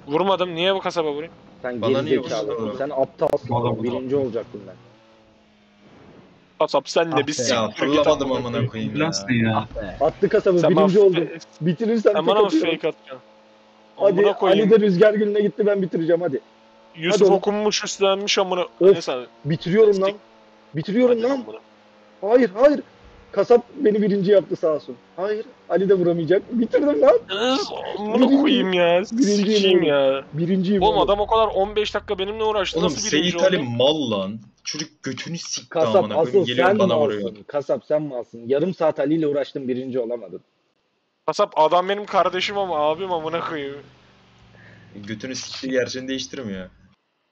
Vurmadım. Niye bu kasaba vurayım? Sen gerizekalı, sen aptalsın adam, birinci olacaktım ben. Kasap sen de ah bir siktir git amına koyayım ya. Ya. Attı kasabı sen birinci oldu. Bitirirsen tek atıyorum. Fake atacağım. Hadi Ali de rüzgar gününe gitti ben bitireceğim hadi. Yusuf hadi okunmuş üstlenmiş amına. Neyse bitiriyorum Stik. Lan. Bitiriyorum hadi lan. Amına. Hayır hayır. Kasap beni birinci yaptı sağ olsun. Hayır Ali de vuramayacak. Bitirdim lan. Bunu koyayım ya. Birinciyim ya. Birinciyim. Oğlum adam o kadar on beş dakika benimle uğraştı. Oğlum nasıl birinci oldu? Ali mal lan. Çocuk götünü sikti amına koyayım. Geliyor bana vuruyor. Kasap sen malsın. Yarım saat Ali ile uğraştım birinci olamadın. Kasap adam benim kardeşim ama abim amına koyayım. Götünü sikti gerçeğini değiştirmiyor.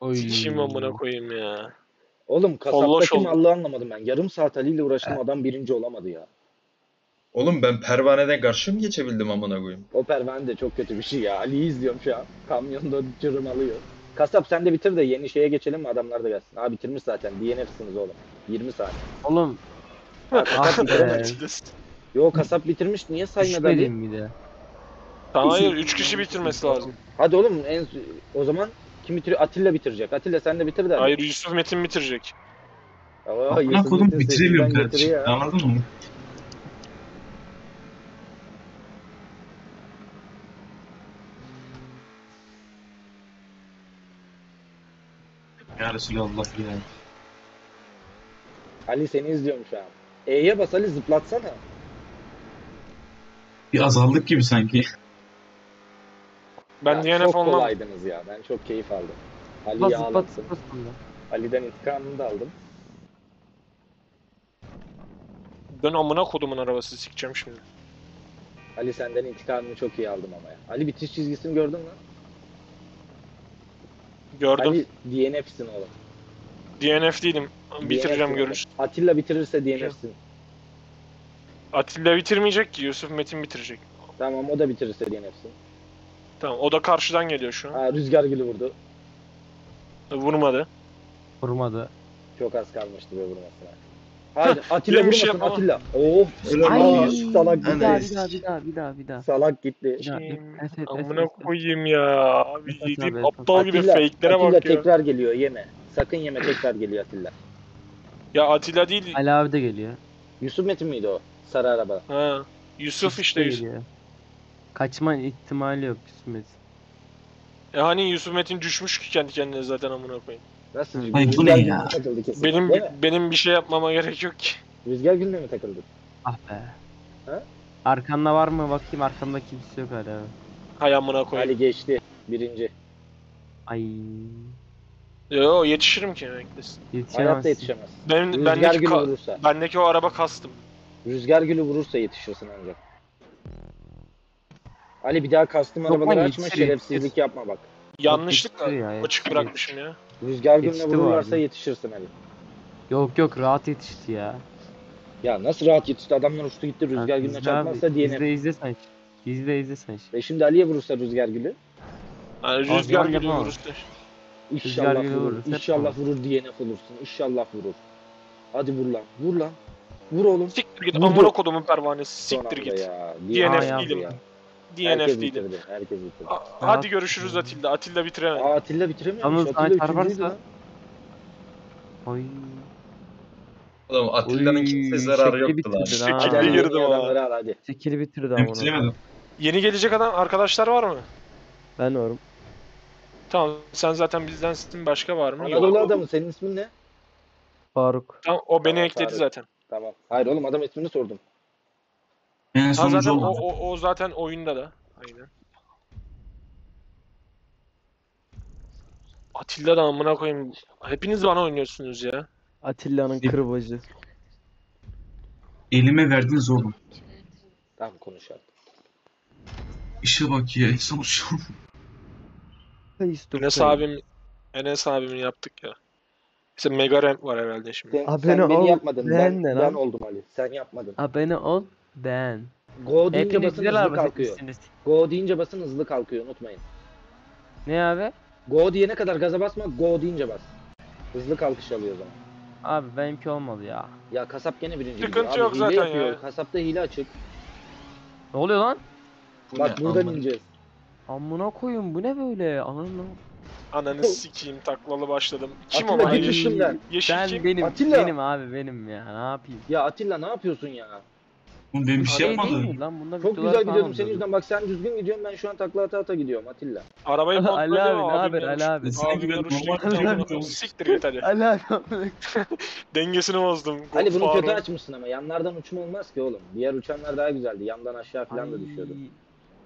Oy. Sikişim amına koyayım ya. Oğlum kasaptakim Allah'ı anlamadım ben. Yarım saat Ali'yle uğraştım, adam birinci olamadı ya. Oğlum ben pervaneden karşı mı geçebildim amına koyayım? O pervane de çok kötü bir şey ya. Ali'yi izliyorum şu an. Kamyonda cırım alıyor. Kasap sen de bitir de yeni şeye geçelim mi? Adamlar da gelsin. Abi bitirmiş zaten. D N F'siniz oğlum. yirmi saat. Oğlum. Ha, kasap bitirmiş. Yo kasap bitirmiş. Niye saymadı Ali? Bir de. Tamam hayır. üç kişi bitirmesi lazım. Hadi oğlum. En... O zaman kim bitiriyor? Atilla bitirecek. Atilla sen de bitir de. Hayır Yusuf Metin bitirecek. Aman kodum bitiremiyorum kardeşim. Anladın mı? Ya Resulallah ya. Ali seni izliyorum şu an. E'ye bas Ali, zıplatsana. Bir azaldık gibi sanki. Ben D N F olmam. Çok kolaydınız ya. Ben çok keyif aldım. Ali'yi ağlattım. Ali'den intikamını da aldım. Ben amına kodumun arabası sikeceğim şimdi. Ali senden intikamını çok iyi aldım ama ya. Ali bitiş çizgisini gördün mü? Gördüm. Ali D N F'sin oğlum. D N F'liydim. Bitireceğim görüş. Atilla bitirirse D N F'sin. Atilla bitirmeyecek ki. Yusuf Metin bitirecek. Tamam o da bitirirse D N F'sin. Tamam o da karşıdan geliyor şu an. Ha, rüzgar gülü vurdu. Vurmadı. Vurmadı. Çok az kalmıştı böyle vurmasına. Hadi Atilla vurmasın şey Atilla. Oh. Salak gitti. Bir daha bir daha bir daha bir daha. Bir daha. Salak gitti. Amına koyayım ya. Abi yediğim aptal gibi fake'lere bak ya. Atilla tekrar geliyor yeme. Sakın yeme tekrar geliyor Atilla. Ya Atilla değil. Ali abi de geliyor. Yusuf Metin miydi o? Sarı araba. Ha. Yusuf işte Yusuf. Kaçma ihtimali yok Yusuf Metin. E hani Yusuf Metin düşmüş ki kendi kendine zaten amına koyayım. Nasıl? Hayır, bu ne ya? Benim benim bir şey yapmama gerek yok ki. Rüzgar gülüne mi takıldın? Ah be. Ha? Arkanda var mı bakayım, arkamda kimse yok hala. Hay amına koyayım. Ali geçti birinci. Ay. Yo yetişirim ki beklesin. Hayatta yetişemez. Ben bendeki vurursa. Bendeki o araba kastım. Rüzgar gülü vurursa yetişirsin ancak. Ali bir daha kastım arabaları açma, şerefsizlik yapma bak. Yanlışlıkla ya, açık bırakmışım ya. Rüzgar gülüne vururlarsa yetişirsin Ali. Yok yok rahat yetişti ya. Ya nasıl rahat yetişti, adamlar uçtu gitti, rüzgar gülüne çarpmazsa diyelim. İzle izle sen. İzle izle sen. Ve şimdi Ali'ye vurursa rüzgar gülü. Yani rüzgar gülü vurursa. İnşallah rüzgar vurur. Vurur. İnşallah vurur D N F olursun. İnşallah vurur. Hadi vur lan. Vur lan. Vur oğlum. Siktir git. Amına kodumun pervanesi. Siktir git. D N F değilim. D N F değilim. Hadi görüşürüz Atilla. Atilla bitiremedi. Aa Atilla bitiremiyor. Ama Atilla varsa. Oy. Oğlum Atilla'nın kimse zararı yoktu lan. Şekilli girdim ha. Şekilli bitirdi ama onu. Yeni gelecek adam arkadaşlar var mı? Ben varım. Tamam sen zaten bizden sizin başka var mı? Anadolu adamı senin ismin ne? Faruk. Tamam o beni tamam, ekledi Faruk. Zaten. Tamam. Hayır oğlum adam ismini sordum. Ha, zaten o, o, o zaten oyunda da. Aynen. Atilla da amına koyayım. Hepiniz bana oynuyorsunuz ya. Atilla'nın kırbacı. Elime verdiniz oğlum. Tamam konuşalım. İşe bak ya. İnsan uçuyor. Enes abim, Enes abimi yaptık ya. İşte mega rank var herhalde şimdi. Sen, sen beni ol, yapmadın, ben, ben, ben oldum Ali. Sen yapmadın. Abone ol, ben. Go deyince e, basın hızlı kalkıyor. Go deyince basın hızlı kalkıyor, unutmayın. Ne abi? Go diyene kadar gaza basma, go deyince bas. Hızlı kalkış alıyor o zaman. Abi benimki olmadı ya. Ya kasap gene birinci. Sıkıntı yok zaten yapıyor. Ya. Kasapta hile açık. Ne oluyor lan? Bak ne? Buradan ineceğiz. Amına koyun bu ne böyle? Ananı Ananı sikeyim taklalı başladım. Kim Atilla, o yeşil ben. Yeşil ben kim? Benim, Atilla. Benim abi benim ya. Ne yapayım? Ya Atilla ne yapıyorsun ya? Oğlum benim bir şey yapmadım. Çok güzel gidiyordum senin yüzünden. Bak sen düzgün gidiyorsun, ben şu an takla ata ata gidiyorum Atilla. Arabayı modladım. Ali abi ne haber Ali abi? Siktir git Ali. Ali abi. Dengesini bozdum. Ali bunu kötü açmışsın ama yanlardan uçma olmaz ki oğlum. Diğer uçanlar daha güzeldi. Yandan aşağı falan da düşüyordu.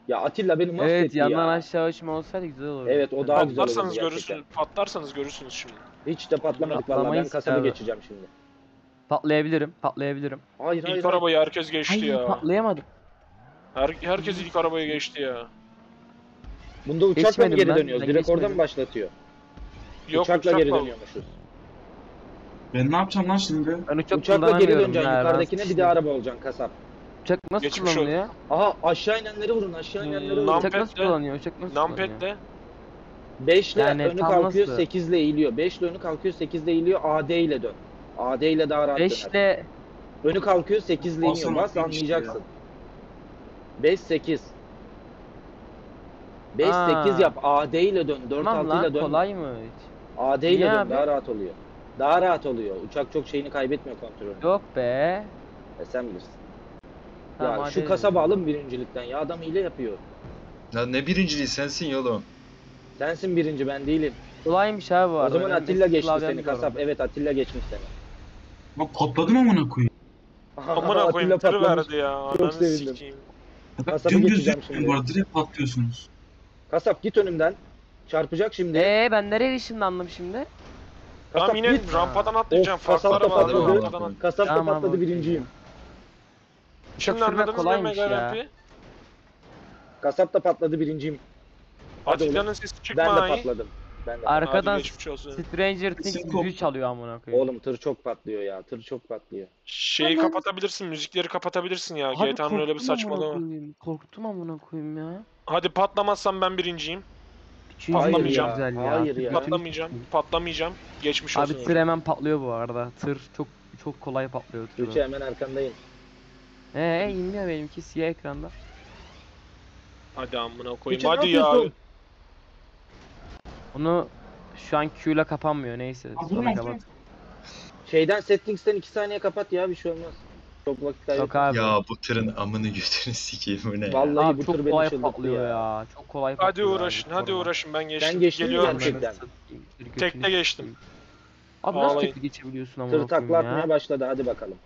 Ya Atilla beni mahvetti ya. Evet yandan aşağı uçma olsaydı güzel olurdu. Evet o daha güzel olurdu gerçekten. Patlarsanız görürsünüz, patlarsanız görürsünüz şimdi. Hiç de patlamadık valla, ben kasabı geçeceğim şimdi. Patlayabilirim, patlayabilirim. Hayır hayır. İlk arabayı herkes geçti ya. Hayır patlayamadım. Herkes ilk arabayı geçti ya. Bunda uçakla mı geri dönüyoruz? Direkt oradan mı başlatıyor? Yok, uçakla uçak geri dönüyormuşuz. Ben ne yapacağım lan şimdi? Ben uçak uçakla geri döneceğim. Yukarıdakine bir de araba olacaksın kasap. Uçak nasıl geçmiş kullanılıyor ya? Aha aşağı inenleri vurun, aşağı inenleri hmm, vurun. Uçak nasıl kullanıyor? Uçak nasıl kullanıyor? Numpad'le beş ile yani önü kalkıyor, sekiz ile eğiliyor. beş ile önü kalkıyor, sekiz ile eğiliyor. A D ile dön. A D ile daha rahat dön. beş ile önü kalkıyor, sekiz ile iniyor. Bas anlayacaksın. beş sekiz. beş sekiz yap. A D ile dön. dört altı tamam ile dön. Kolay mı hiç? A D ile ya dön. Be. Daha rahat oluyor. Daha rahat oluyor. Uçak çok şeyini kaybetmiyor, kontrolünü. Yok be. E sen bilirsin. Tamam, ya şu kasaba alın birincilikten ya. Adam hile yapıyor. Ya ne birinciliği, sensin yolum. Sensin birinci, ben değilim. Kolaymış abi bu arada. O zaman Atilla geçti seni kasap. Evet Atilla geçmiş seni. Bak patladım amına koyayım. Amına koyayım tır verdi ya. Ananı sikeyim. Dümdüz dümdüz var, direkt patlıyorsunuz. Kasap git önümden. Çarpacak şimdi. Eee ben nereye erişimde anladım şimdi? Kasap tamam, yine rampadan atlayacağım. Of, kasap da patladı. Kasap da patladı, birinciyim. Şimdi anladınız mı mega rampi? Kasap da patladı, birinciyim. Atilla'nın sesi çıkmayı. Ben de patladım. Ben de arkadan Stranger Things müziği çalıyor amına koyayım. Oğlum tır çok patlıyor ya. Tır çok patlıyor. Şeyi tamam, kapatabilirsin. Müzikleri kapatabilirsin ya. G T A'nın öyle bir saçmalığı. Korktum amına koyayım ya. Hadi patlamazsam ben birinciyim. Patlamayacağım. Hayır ya. Hayır ya. Patlamayacağım. Patlamayacağım. Geçmiş olsun. Abi tır hemen patlıyor bu arada. Tır çok çok kolay patlıyor tır. Üçe hemen arkandayım. Eee inmiyor benimki siyah ekranda. Hadi amına koyayım. Üçe hadi ya. Onu şu an Q'la kapanmıyor, neyse sonra kapat. Şeyden settings'ten iki saniye kapat ya, bir şey olmaz. Çok vakit kaybettim. Ya bu tırın amını götürün sikeyim bu ne? Vallahi abi, bu tır beni çıldırtıyor ya. ya. Çok kolay patlıyor. Hadi uğraşın, hadi uğraşın. Ben geçtim. Ben geçtim geliyorum gerçekten. Tekte geçtim. Abi nasıl tekte geçebiliyorsun ama? Tır takla atmaya başladı, hadi bakalım.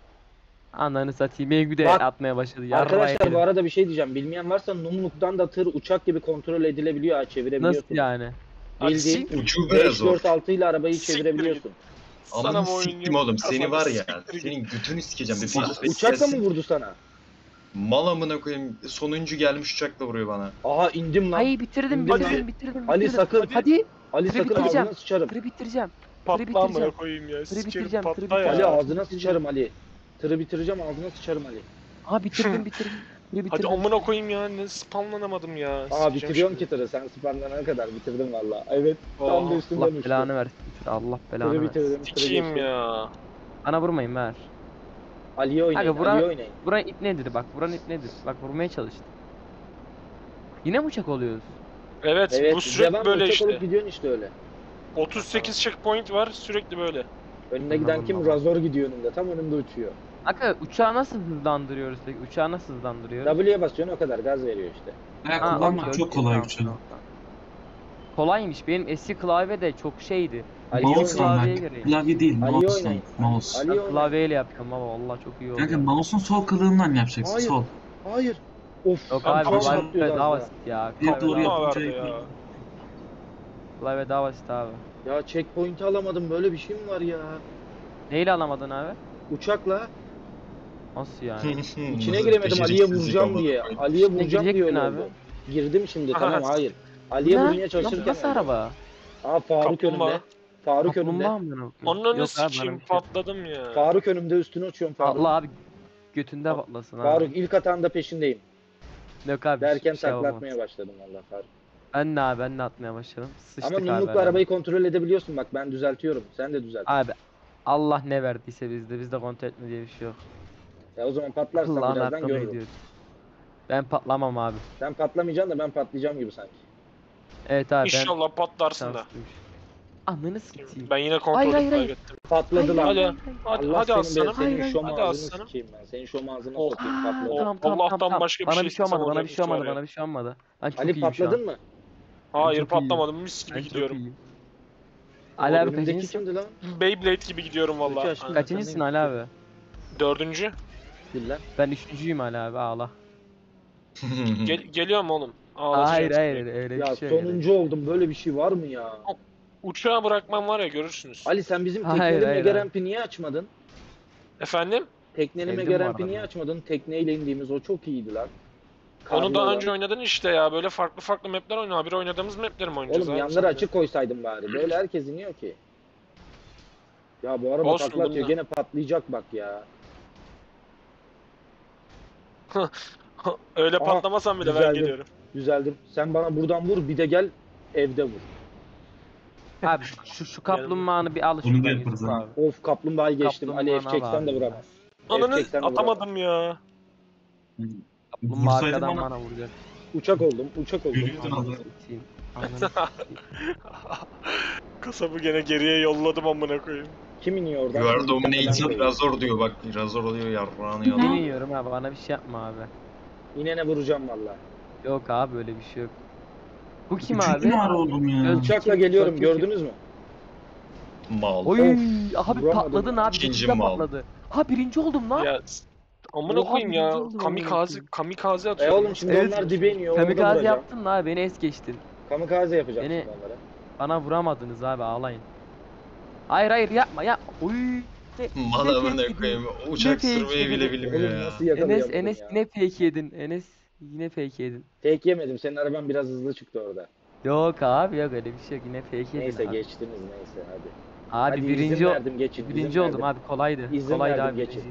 Ananı satayım, Engü de bak, atmaya başladı. Yarra arkadaşlar yedim. Bu arada bir şey diyeceğim. Bilmeyen varsa Numluk'tan da tır uçak gibi kontrol edilebiliyor ha, çevirebiliyorsun. Nasıl yani? Bildiğin beş dört altı ile arabayı siktir çevirebiliyorsun. Aman siktim oğlum seni var ya. Senin götünü sikeceğim. Bir uçakla mı vurdu sana? Mal amına koyayım, sonuncu gelmiş uçakla vuruyor bana. Aha indim lan. Ay bitirdim bitirdim bitirdim. Ali sakın. Hadi. Ali sakın, ağzına sıçarım. Tırı bitireceğim. Patla amına koyayım ya. Tırı bitireceğim. Ali ağzına sıçarım Ali. Tırı bitireceğim, ağzına sıçarım Ali. Aha bitirdim bitirdim. Hadi amına koyayım ya, ne spamlanamadım ya. Aa bitiriyorum ki tırı, sen spamlanana kadar bitirdim valla. Evet oh, tam da üstünden uçtum. Allah belanı versin, Allah belanı versin. Sikiyim ya. Ana vurmayın ver. Ali'ye oynayın, bura, Ali'ye oynayın. Buranın ip nedir bak, buranın ip nedir bak, vurmaya çalıştım. Yine mi uçak oluyoruz? Evet, evet bu sürekli böyle işte. Evet, gidiyorsun işte öyle. otuz sekiz checkpoint var, sürekli böyle. Önüne giden anladım, kim? Anladım. Razor gidiyor önümde, tam önümde uçuyor. Aga uçağı nasıl hızlandırıyoruz peki? Uçağı nasıl hızlandırıyoruz? W'ye basıyorsun o kadar, gaz veriyor işte. Ha, ha kullanmak çok kolay uçağı. Kolaymış, benim eski klavye de çok şeydi. Mouse klavyeye klavye değil, mouse. Mouse. Klavyeyle yapıyorum baba, valla çok iyi oldu. Kanka mouse'un sol kılığından yapacaksın, hayır, sol. Hayır, of. Yok abi, klavye daha basit ya. Klavye daha, daha basit abi. Ya checkpoint'i alamadım, böyle bir şey mi var ya? Neyle alamadın abi? Uçakla. Nasıl yani? İçine giremedim, Ali'ye vuracağım diye. Ali'ye vuracağım diyor abi. Girdim şimdi, tamam hayır. Ali'ye vurmaya çalışırken. Nasıl araba? Aa Faruk önümde. Faruk önümde. Onun nasıl kim patladım ya. Faruk önümde, üstüne uçuyorum Faruk. Allah abi götünde patlasın abi. Faruk ilk atağında peşindeyim. Yok abi. Derken taklatmaya başladım Allah Faruk. Ben de abi, ben de atmaya başladım. Sıçtık abi. Ama Numluk'la arabayı kontrol edebiliyorsun bak, ben düzeltiyorum. Sen de düzelt. Abi Allah ne verdiyse bizde, bizde kontrol etme diye bir şey yok. Ya o zaman patlarsan Allah'ın birazdan görürüm. Ediyoruz. Ben patlamam abi. Sen patlamayacaksın da ben patlayacağım gibi sanki. Evet abi. İnşallah ben... patlarsın da. Ananı sikeyim. Ben yine kontrolü kaybettim. Patladı lan. Hadi hadi, hadi aslanım. Senin şom ağzını sikeyim ben. Senin şom ağzına oh, sokayım patladı. Tamam, tamam, Allah'tan tamam, başka bir şey istesem bana bir şey olmadı, bana bir şey olmadı. Ali patladın mı? Hayır patlamadım, mis gibi gidiyorum. Ali abi kaçıncı kimdi lan? Beyblade gibi gidiyorum valla. Kaçıncısın Ali abi? Dördüncü. Ben üçüncüyüm Ali abi, ağla. Gel geliyor mu oğlum? Ağla. Hayır hayır öyle ya, bir şey. Ya sonuncu öyle oldum, böyle bir şey var mı ya? Uçağı bırakmam var ya, görürsünüz. Ali sen bizim tekneli mega rampi niye açmadın? Efendim? Tekneli mega rampi niye açmadın? Tekneyle indiğimiz o çok iyiydi lan. Onu daha önce oynadın işte ya, böyle farklı farklı mapler oyna. Bir oynadığımız mapler mi oynayacağız? Oğlum yanları açık koysaydım bari. Böyle herkes iniyor ki. Ya bu araba takla atıyor, gene patlayacak bak ya. Öyle patlamasam bile ben geliyorum. Güzeldir. Sen bana buradan vur, bir de gel evde vur. Abi şu şu kaplumbağanı bir al şuradan. Of, kaplumbağayı geçtim. Ali F seksen de vuramaz. Ananı atamadım ya. Bu markadan ama... bana vuracak. Uçak oldum, uçak oldum. Kasabı gene geriye yolladım amına koyayım. Kim iniyor oradan? Gördüm, domination razor diyor bak, razor oluyor yarrağını yalan. Ben iniyorum abi, bana bir şey yapma abi. İnene vuracağım vallahi. Yok abi öyle bir şey yok. Bu kim Üçüncü abi? Numara oldum ya. Uçakla geliyorum, gördünüz mü? Mal. Oy, abi patladın abi, birinci patladı. Ha birinci oldum lan. Ya. Amına koyayım ya, kamikaze kamikaze atıyor. E oğlum şimdi evet, onlar dibe iniyor. Kamikaze yaptın la, beni es geçtin. Kamikaze yapacaksın beni, onlara. Bana vuramadınız abi, ağlayın. Hayır hayır yapma ya. Oy. Mal amına koyayım. Uçak sürmeyi bile bilmiyor ya. Enes Enes yine fake yedin. Enes yine fake yedin. Fake yemedim. Senin araban biraz hızlı çıktı orada. Yok abi yok öyle bir şey yok. Yine fake yedin. Neyse abi, geçtiniz neyse hadi. Abi hadi birinci izin verdim, geçin. Birinci oldum abi, kolaydı. İzin kolaydı abi, geçin.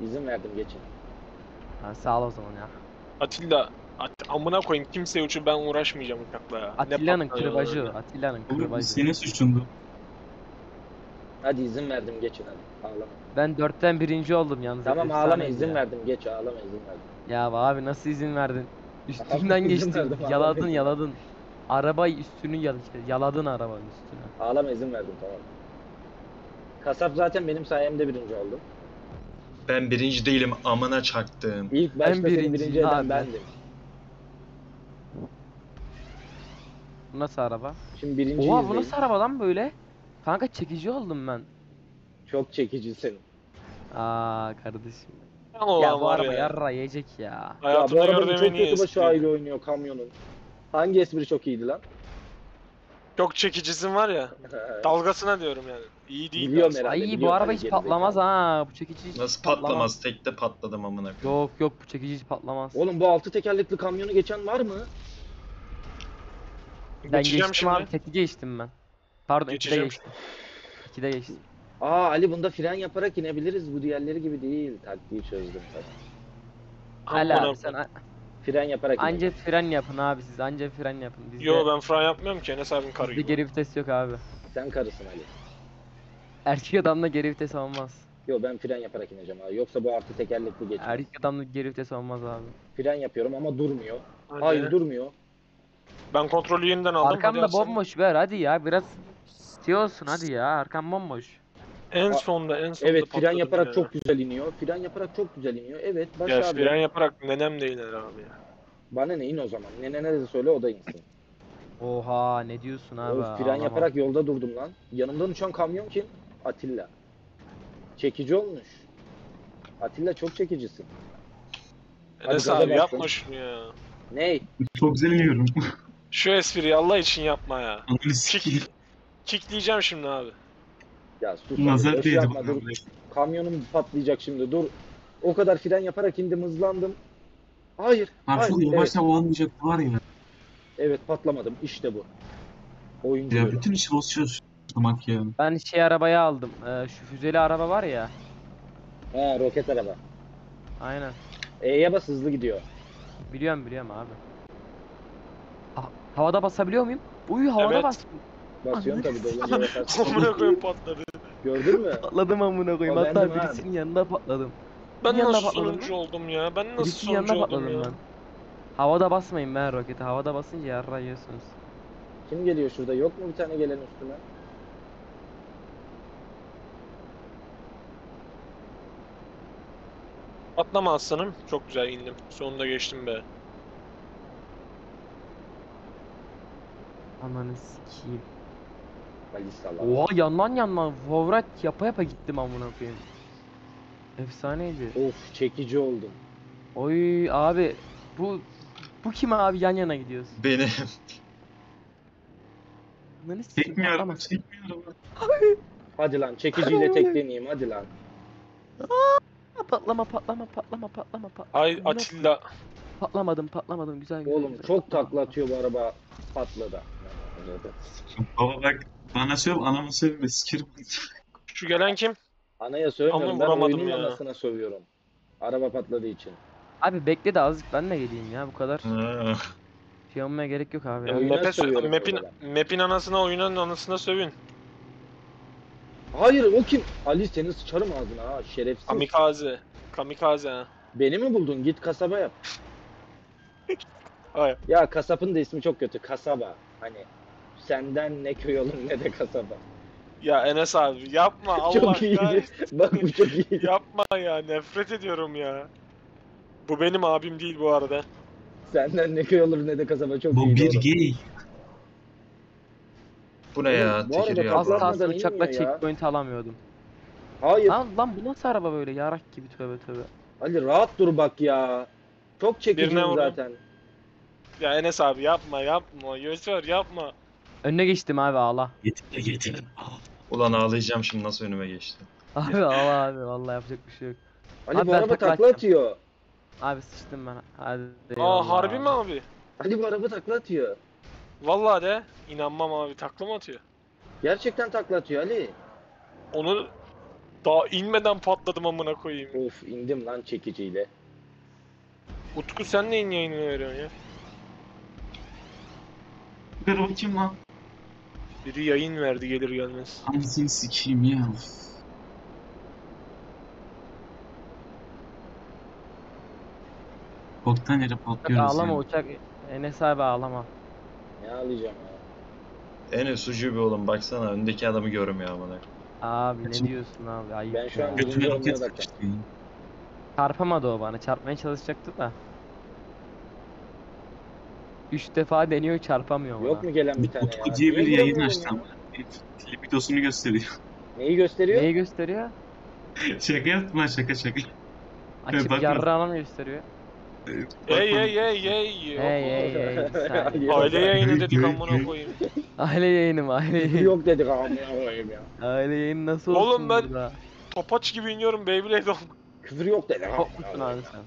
İzin verdim, geçin. Ha, sağ ol o zaman ya. Atilla, at, amına koyayım kimseye uçur, ben uğraşmayacağım uçakla ya. Atilla'nın kırbacı, Atilla'nın kırbacı. Oğlum senin suçundu. Hadi izin verdim, geçin hadi. Ağlama. Ben dörtten birinci oldum yalnız. Tamam ağlama, izin ya verdim, geç ağlama, izin verdim. Ya abi nasıl izin verdin? Üstünden geçtin, yaladın abi, yaladın. Arabayı üstünü yal yaladın arabanın üstüne. Ağlama, izin verdim tamam. Kasap zaten benim sayemde birinci oldu. Ben birinci değilim, amına çaktım. İlk başta ben birinci, birinci eden bendim. Bu nasıl araba? Şimdi birinciyiz. Oha bu nasıl araba lan böyle? Kanka çekici oldum ben. Çok çekicisin. Aa kardeşim. Ya, ya bu araba ya, yarra yiyecek ya. Ya bu araba çok kötü başı aile oynuyor kamyonun. Hangi espri çok iyiydi lan? Çok çekicisin var ya. Dalgasına diyorum yani. İyi değil. Biliyorum herhalde. Ay bu araba hiç patlamaz ha. Bu çekici hiç nasıl patlamaz? patlamaz? Tekte patladım amına koyayım. Yok yok bu çekici hiç patlamaz. Oğlum bu altı tekerlekli kamyonu geçen var mı? Ben geçeceğim şimdi. Abi, tekli geçtim ben. Pardon ikide geçtim. ikide geçtim. Aa Ali bunda fren yaparak inebiliriz. Bu diğerleri gibi değil. Taktiği çözdüm falan. Ali abi sen... Fren yaparak anca inelim. Fren yapın abi siz, anca fren yapın. Biz yo de... ben fren yapmıyorum ki, Enes abim karı gibi. Geri vites yok abi. Sen karısın Ali. Erkek adamla geri vites olmaz. Yo ben fren yaparak ineceğim abi, yoksa bu artı tekerlekli geçiyor. Erkek adamla geri vites olmaz abi. Fren yapıyorum ama durmuyor. Hadi. Hayır durmuyor. Ben kontrolü yeniden aldım. Arkamda bomboş ver hadi ya, biraz istiyorsun hadi ya, arkam bomboş. En sonda en sonda evet, fren yaparak ya, çok güzel iniyor. Fren yaparak çok güzel iniyor. Evet baş ya, abi. Fren yaparak nenem de iner abi ya. Bana ne, in o zaman. Nenene de söyle o da insin. Oha ne diyorsun abi. Öf, fren yaparak yolda durdum lan. Yanımdan uçan kamyon kim? Atilla. Çekici olmuş. Atilla çok çekicisin. Enes abi yapma şunu ya. Ney? Çok güzel iniyorum. Şu espriyi Allah için yapma ya. Kick, kickleyeceğim şimdi abi. Ya sus, nazar değdi bu. Kamyonum patlayacak şimdi. Dur. O kadar fren yaparak indim, hızlandım. Hayır. Hayır. Şu yavaşla evet, olmayacak var ya. Evet patlamadım. İşte bu. Oyuncu. Ya böyle bütün işi bozuyorsun bak ya. Ben şey arabayı aldım. Ee, şu füzeli araba var ya. He roket araba. Aynen. E'ye bas hızlı gidiyor. Biliyorum biliyorum abi. Ha, havada basabiliyor muyum? Uy havada evet, bas. Basıyorum tabii de yanına bakarsın. Amına koyayım patladı. Gördün mü? Patladım amına koyayım. Hatta birisinin yanında patladım. Ben nasıl sonuncu oldum ya? Ben nasıl sonuncu oldum ya? Havada basmayın ben roketi. Havada basınca yarra yiyorsunuz. Kim geliyor şurada? Yok mu bir tane gelen üstüne? Patlama aslanım. Çok güzel indim. Sonunda geçtim be. Ananı sikiyim. Oha yandan yandan vavrat yapa yapa gittim amına koyayım. Efsaneydi. Of çekici oldum. Oy abi bu bu kim abi, yan yana gidiyorsun? Benim. Ananı sikiyim. Çekmiyorum, çekmiyorum. Hadi lan çekiciyle tekleneyim hadi lan. Aa, patlama patlama patlama patlama patlama. Ay Atilla. Patlamadım, patlamadım. Güzel güzel. Oğlum güzel. Çok takla atıyor bu araba. Patladı. Baba bak bana söv, anamı sövme. Sikerim. Şu gelen kim? Anaya sövmüyorum. Ben oyunun anasına sövüyorum. Araba patladığı için. Abi bekle de azıcık ben de geleyim ya bu kadar. Şey olmaya gerek yok abi. Map'in map'in anasına, oyunun anasına sövün. Hayır o kim? Ali seni sıçarım ağzına ha şerefsiz. Kamikaze. Kamikaze ha. Beni mi buldun? Git kasaba yap. Hayır. Ya kasapın da ismi çok kötü. Kasaba. Hani senden ne köy olur ne de kasaba. Ya Enes abi yapma Allah kahretsin. Bak bu çok iyi. Yapma ya, nefret ediyorum ya. Bu benim abim değil bu arada. Senden ne köy olur ne de kasaba çok iyi. Bu bir gay. Bu ne ya? Az daha uçakla checkpoint alamıyordum. Hayır. Lan, lan bu nasıl araba böyle yarak gibi, tövbe tövbe. Ali rahat dur bak ya. Çok çekiciyim zaten. Ya Enes abi yapma yapma. Yöçer yapma. Önüne geçtim abi ağla. Getir getir. Ulan ağlayacağım şimdi nasıl önüme geçtim. Abi ağla abi vallahi yapacak bir şey yok. Ali abi, bu araba takla atıyor. Abi sıçtım ben. Hadi. Aa harbi abi. Mi abi? Ali bu araba takla atıyor. Vallahi de inanmam abi, takla mı atıyor? Gerçekten takla atıyor Ali. Onu daha inmeden patladım amına koyayım. Of indim lan çekiciyle. Utku sen neyin yayınını veriyorsun ya? Ver o kim lan? Biri yayın verdi gelir gelmez. Anasını sikeyim ya. Boktan yere patlıyoruz. Ağlama yani. Uçak Enes abi ağlama. Ne alacağım ya? Enes ucu bir oğlum baksana öndeki adamı görmüyor amına. Abi kaçın. Ne diyorsun abi? Ayıp ben şu an birinci olmaya bakıyorum. Çarpamadı o bana, çarpmaya çalışacaktı da. Üç defa deniyor çarpamıyor bana. Yok mu gelen bir tane ya? Utku diye bir yayın açtım. Libidosunu gösteriyor. Neyi gösteriyor? Neyi gösteriyor? Şaka yapma şaka şaka. Açıp yarrağına mı gösteriyor? Ey ey ey ey. Ey ey. Aile yayını dedik amına koyayım. Aile yayını mı? Aile yayını. Yok dedik amına koyayım ya. Aile yayını nasıl olsun? Oğlum ben topaç gibi iniyorum Beyblade'e. Küfür yok dedik. Korkmuşsun abi sen.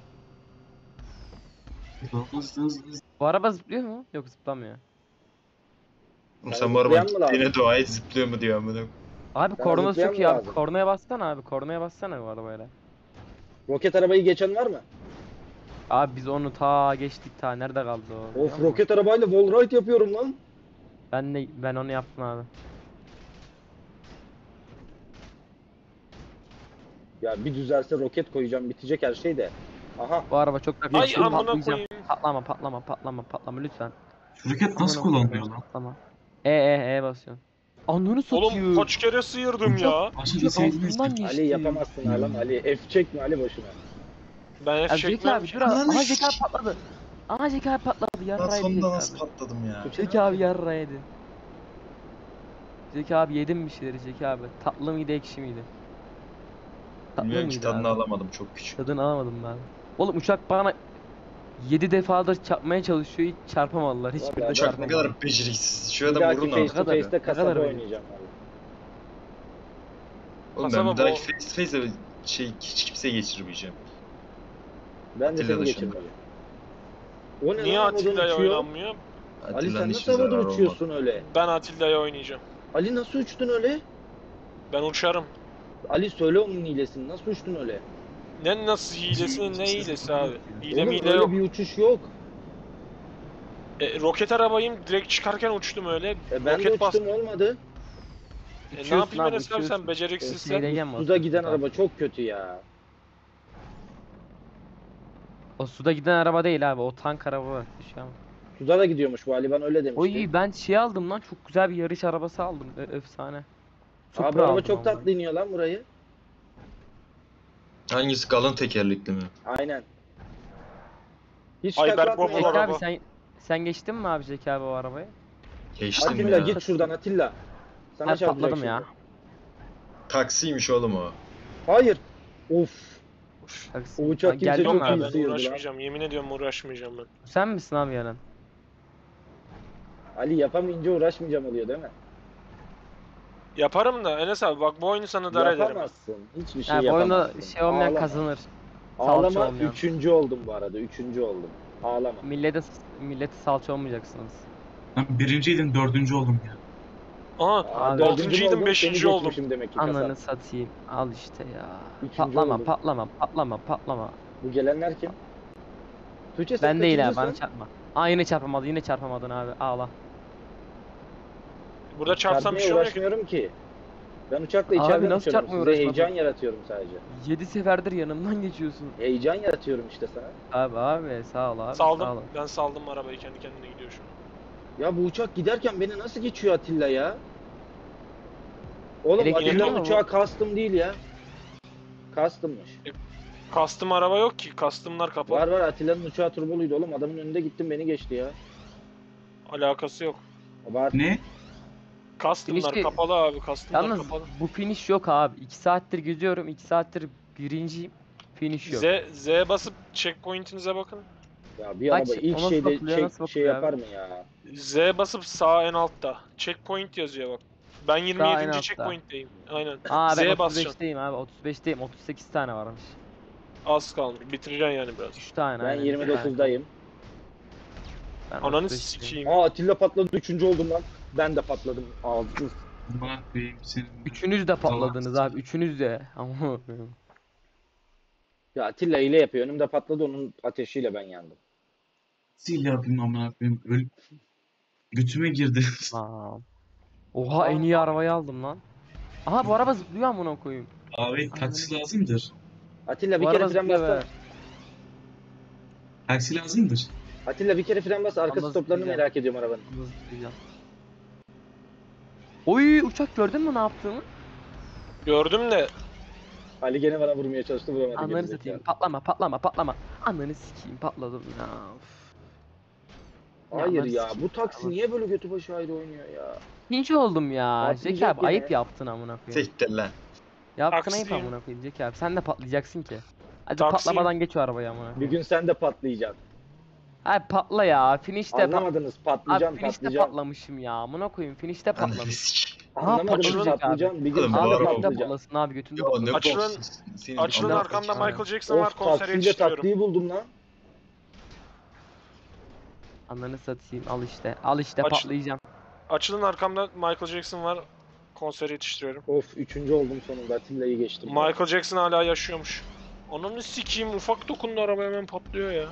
Bu araba zıplıyor mu? Yok zıplamıyor. Sen bu arabanın gittiğine dua et, zıplıyor mu diyor amına. Abi korna çok iyi abi. Kornaya bassana abi. Kornaya bassana bu arabayla. Roket arabayı geçen var mı? Abi biz onu ta geçtik ta, nerede kaldı o? Of roket arabayla wall ride yapıyorum lan. Ben de ben onu yaptım abi. Ya bir düzelse roket koyacağım bitecek her şey de. Aha. Bu araba çok da ay amına koyayım. Patlama patlama patlama patlama lütfen. Şu roket nasıl kullanılıyor lan? Patlama. E e e basıyorsun. Ananı satayım. Oğlum kaç kere sıyırdım ya. Ali yapamazsın lan Ali. F çekme Ali boşuna. Ben F çekmem. Aha Zeka patladı. Aha Zeka patladı. Yarraydı. Ben sonunda nasıl patladım ya? Zeka abi yarraydı. Zeka abi yedim bir şeyleri Zeka abi. Tatlı mıydı ekşi miydi? Tatlı bilmiyorum mıydı ki tadını abi? Alamadım çok küçük. Tadını alamadım ben. Oğlum uçak bana yedi defadır çarpmaya çalışıyor, hiç çarpamadılar. Hiçbir de çarpamadılar. Ne kadar beceriksiz. Şöyle de vurun abi. Kasaba face'de kasaba oynayacağım abi. Oğlum ben bir dahaki face to face'de şey hiç kimseye geçirmeyeceğim. Ben de seni geçirmeyeceğim. O ne? Niye Atilla'ya oynanmıyor? Ali sen nasıl havada uçuyorsun öyle? Ben Atilla'ya oynayacağım. Ali nasıl uçtun öyle? Ben uçarım. Ali söyle onun hilesini, nasıl uçtun öyle? Ne nasıl hilesinin ne hilesi abi? Hile mi hile yok. Öyle bir uçuş yok. E, roket arabayım direkt çıkarken uçtum öyle. E, ben roket de uçtum bastım. Olmadı. E, ne yapayım ben Enes abi sen beceriksizsen. E, suda giden araba çok kötü ya. O suda giden araba değil abi, o tank araba. Suda da gidiyormuş bu Ali, ben öyle demiştim. Oy ben şey aldım lan, çok güzel bir yarış arabası aldım. Ö efsane. Supra abi araba çok tatlı abi. İniyor lan burayı. Hangisi kalın tekerlekli mi? Aynen. Hiç takla atmıyor. Abi sen, sen geçtin mi abi Zeki abi o arabayı? Geçtim Atilla, ya. Atilla git şuradan Atilla. Sana çarptım ya. Taksiymiş oğlum o. Hayır. Of. Taksi. O uçak kimse çok iyi sıyırdı lan. Uğraşmayacağım yemin ediyorum, uğraşmayacağım ben. Sen misin abi yalan? Ali yapamayınca uğraşmayacağım oluyor değil mi? Yaparım da Enes abi bak bu oyunu sana dar ederim. Yapamazsın. Hiçbir şey yani yapamazsın. Bu oyunda şey olmayan ağlama. Kazanır. Ağlama. Üçüncü oldum bu arada. Üçüncü oldum. Ağlama. Millete, millete salça olmayacaksınız. Ben birinciydim, dördüncü oldum ya. Aha, altıncıydım, beşinci oldum. Ananı satayım, al işte ya. Patlama, patlama, patlama, patlama. Bu gelenler kim? Ben değil abi, bana çarpma. Aa, yine çarpamadı, yine çarpamadın abi, ağla. Burada çarpsam bir şey uğraşmıyorum ki. Ben uçakla içeride uçuyorum, size heyecan yaratıyorum sadece. yedi seferdir yanımdan geçiyorsun. Heyecan yaratıyorum işte sana. Abi abi, sağ ol abi. Saldım, sağ ol. Ben saldım arabayı, kendi kendine gidiyor şu an. Ya bu uçak giderken beni nasıl geçiyor Atilla ya? Oğlum Atilla'nın uçağı custom değil ya. Custom'mış. E, custom araba yok ki, custom'lar kapalı. Var var, Atilla'nın uçağı turboluydu oğlum, adamın önünde gittim beni geçti ya. Alakası yok. Var. Ne? Custom'lar ki... kapalı abi, custom'lar yalnız kapalı. Bu finish yok abi, iki saattir geziyorum, iki saattir birinciyim, finish yok. Z, Z'ye basıp checkpoint'inize bakın. Ya bir araba ilk şeyde check, şey yapar mı ya? Z basıp sağ en altta. Checkpoint yazıyor bak. Ben yirmi yedinci checkpoint'teyim. Aynen. Aa, ben otuz beşteyim abi. otuz beşteyim. otuz sekiz tane varmış. Az kaldı. Bitireceksin yani biraz. üç tane. Ben yirmi dokuzdayım. Ananı sikeyim. Aa, Atilla patladı. üçüncü oldum lan. Ben de patladım. Ağzınız. Üçünüz de patladınız abi. Üçünüz de. Ya Atilla ile yapıyor. Önümde patladı, onun ateşiyle ben yandım. Zilla abim amına koyayım. Ölüp götüme girdi. Aa. Oha, en iyi arabayı aldım lan. Aha, bu araba zıplıyor amına koyayım. Abi taksi lazımdır. Atilla bir bu kere fren bas. Taksi lazımdır. Atilla bir kere fren bas, arka stoplarını merak ediyorum arabanın. Zıplayacağım. Oy, uçak gördün mü ne yaptığımı? Gördüm de. Ali gene bana vurmaya çalıştı, vuramadı. Ananı satayım, patlama patlama patlama. Ananı sikeyim, patladım ya. Hayır ya, bu taksi niye böyle götü başı ayrı oynuyor ya? Hiç oldum ya. Zeki abi, ayıp yaptın amına koyayım. Siktir lan. Yaptın ayıp amına koyayım Zeki abi. Sen de patlayacaksın ki. Hadi patlamadan geç o arabaya amına. Bir gün sen de patlayacaksın. Hayır, patla ya. Finişte anlamadınız, patlayacağım, patlayacağım. Abi finişte patlamışım ya. Amına koyayım, finişte patlamış. Anlamadınız, patlayacağım. Bir gün abi patlasın abi, götünde patlasın. Açılın, açılın, arkamda Michael Jackson var, konsere yetiştiriyorum. Tatlıyı buldum lan. Ananı satayım, al işte. Al işte, patlayacağım. Açılın, arkamda Michael Jackson var, konsere yetiştiriyorum. Of, üçüncü oldum sonunda, Atilla'yı geçtim. Michael Jackson hala yaşıyormuş. Ananı sikeyim, ufak dokundu araba hemen patlıyor ya.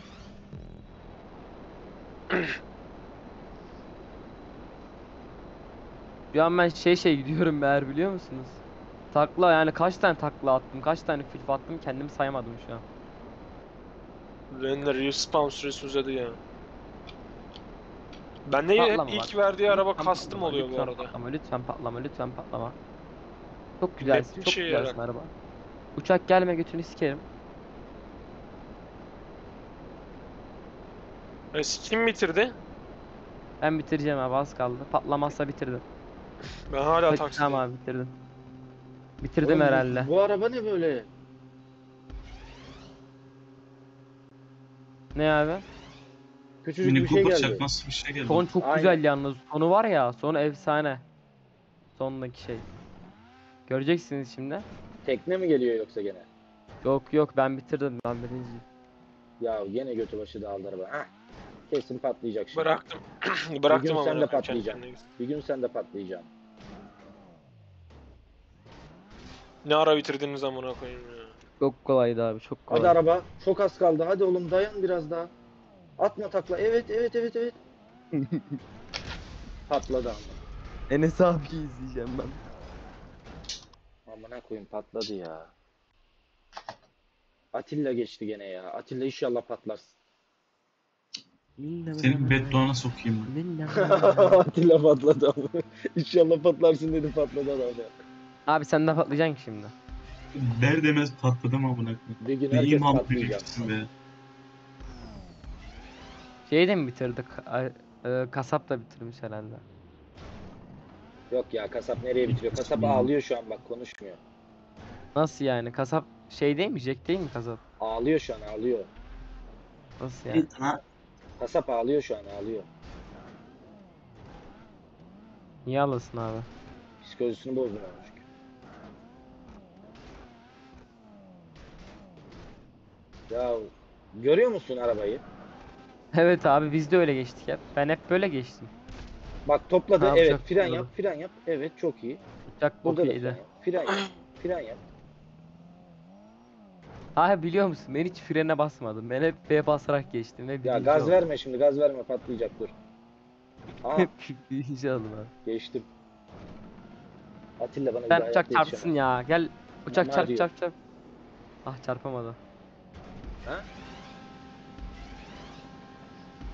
Bir an ben şey şey gidiyorum meğer, biliyor musunuz? Takla yani, kaç tane takla attım, kaç tane flip attım, kendimi sayamadım şu an. Render respawn süresi uzadı yani. Ben de hep ilk verdiği araba custom oluyor bu arada. Patlama, lütfen patlama, lütfen patlama. Çok güzelsin, çok güzelsin araba. Uçak gelme, götünü sikerim. Kim bitirdi? Ben bitireceğim abi, az kaldı. Patlamazsa bitirdim. Ben hala taksi. Tamam abi, bitirdim. Bitirdim oğlum, herhalde. Bu araba ne böyle? Ne abi? Küçücük bir şey geldi. Çakması bir şey geldi. Son çok aynen. Güzel yalnız. Sonu var ya, sonu efsane. Sondaki şey. Göreceksiniz şimdi. Tekne mi geliyor yoksa gene? Yok yok, ben bitirdim, ben birinciyim. Ya yine götü başı dağıldı araba. Heh. Kesin patlayacak şimdi. Bıraktım. Bıraktım. Bir gün sen de patlayacaksın. Bir gün sen de patlayacaksın. Ne ara bitirdiniz amına koyayım ya. Çok kolaydı abi, çok kolay. Hadi araba, çok az kaldı. Hadi oğlum dayan biraz daha. Atma takla. Evet evet evet evet. Patladı ama. Enes abi izleyeceğim ben. Amına koyayım, patladı ya. Atilla geçti gene ya. Atilla inşallah patlarsın. Senin bedduana sokayım. Atilla patladı abi. İnşallah patlarsın dedim, patladı abi. Abi sen de patlayacaksın ki şimdi. Der demez patladım amına koyayım. Ne iman patlayacaksın be. Şeyi de mi bitirdik? Kasap da bitirmiş herhalde. Yok ya, kasap nereye bitiriyor? Kasap ağlıyor şu an bak, konuşmuyor. Nasıl yani? Kasap şey değil mi? Jack değil mi kasap? Ağlıyor şu an, ağlıyor. Nasıl yani? Kasap ağlıyor şu an, ağlıyor. Niye ağlasın abi? Psikolojisini bozdun abi çünkü. Ya görüyor musun arabayı? Evet abi biz de öyle geçtik hep. Ben hep böyle geçtim. Bak topladı tamam, evet fren yap fren yap. Evet çok iyi. Uçak burada da fren yap. Fren yap. Fren yap. Ha biliyor musun ben hiç frene basmadım. Ben hep B'ye basarak geçtim. Ve ya gaz oldu. Verme şimdi gaz verme patlayacak dur. Hep birinci oldum abi. Geçtim. Atilla bana ben bir uçak çarpsın ya gel. Uçak Mario. çarp çarp çarp. Ah çarpamadı. Ha?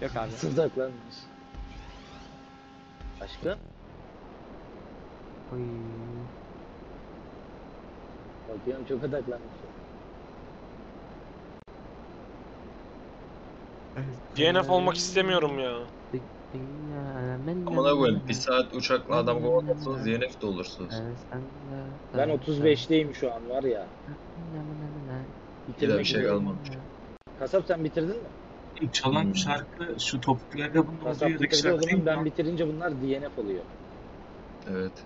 Yok abi. Sızaklanmış. Aşkım. Oy. Bakıyorum çok odaklanmış. D N F olmak istemiyorum ya. Amına koyayım bir saat uçakla adam kovalarsanız D N F de olursunuz. Ben otuz beşteyim şu an var ya. Bitirmek bir şey kalmamış. Kasap sen bitirdin mi? Çalan hmm. şarkı şu topuklarda bunu oluyor. Ben bitirince bunlar D N F oluyor. Evet.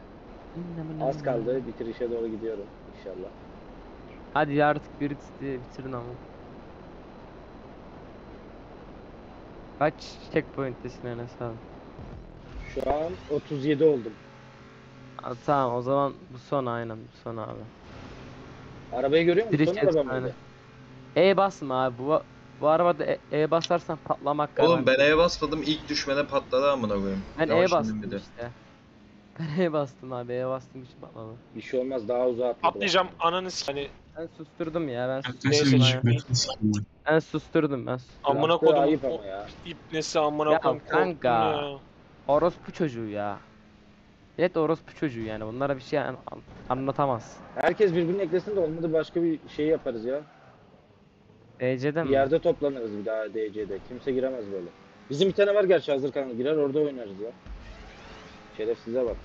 Az kaldı bitirişe doğru gidiyorum inşallah. Hadi ya artık bir bitirin ama. Kaç checkpoint'tesin Enes abi? Şu an otuz yedi oldum. Aa, tamam o zaman bu son aynen bu son abi. Arabayı görüyor musun? Son arabam aynen. E basma abi bu bu arabada e, e basarsan patlamak kadar. Oğlum ben E basmadım ilk düşmene patladı amına koyayım. Ben E bastım işte. Ben E bastım abi E bastım hiç patladı. Bir şey olmaz daha uzağa atladı. Atlayacağım ananı hani. Ben susturdum ya ben susturdum. Ben susturdum ben. Amına koydum o ipnesi amına koydum. Ya kanka. Orospu çocuğu ya. Evet orospu çocuğu yani bunlara bir şey an anlatamaz. Herkes birbirini eklesin de olmadı başka bir şey yaparız ya. D C'de mi? Bir yerde toplanırız bir daha D C'de. Kimse giremez böyle. Bizim bir tane var gerçi hazır kanal girer orada oynarız ya. Şerefsize bak.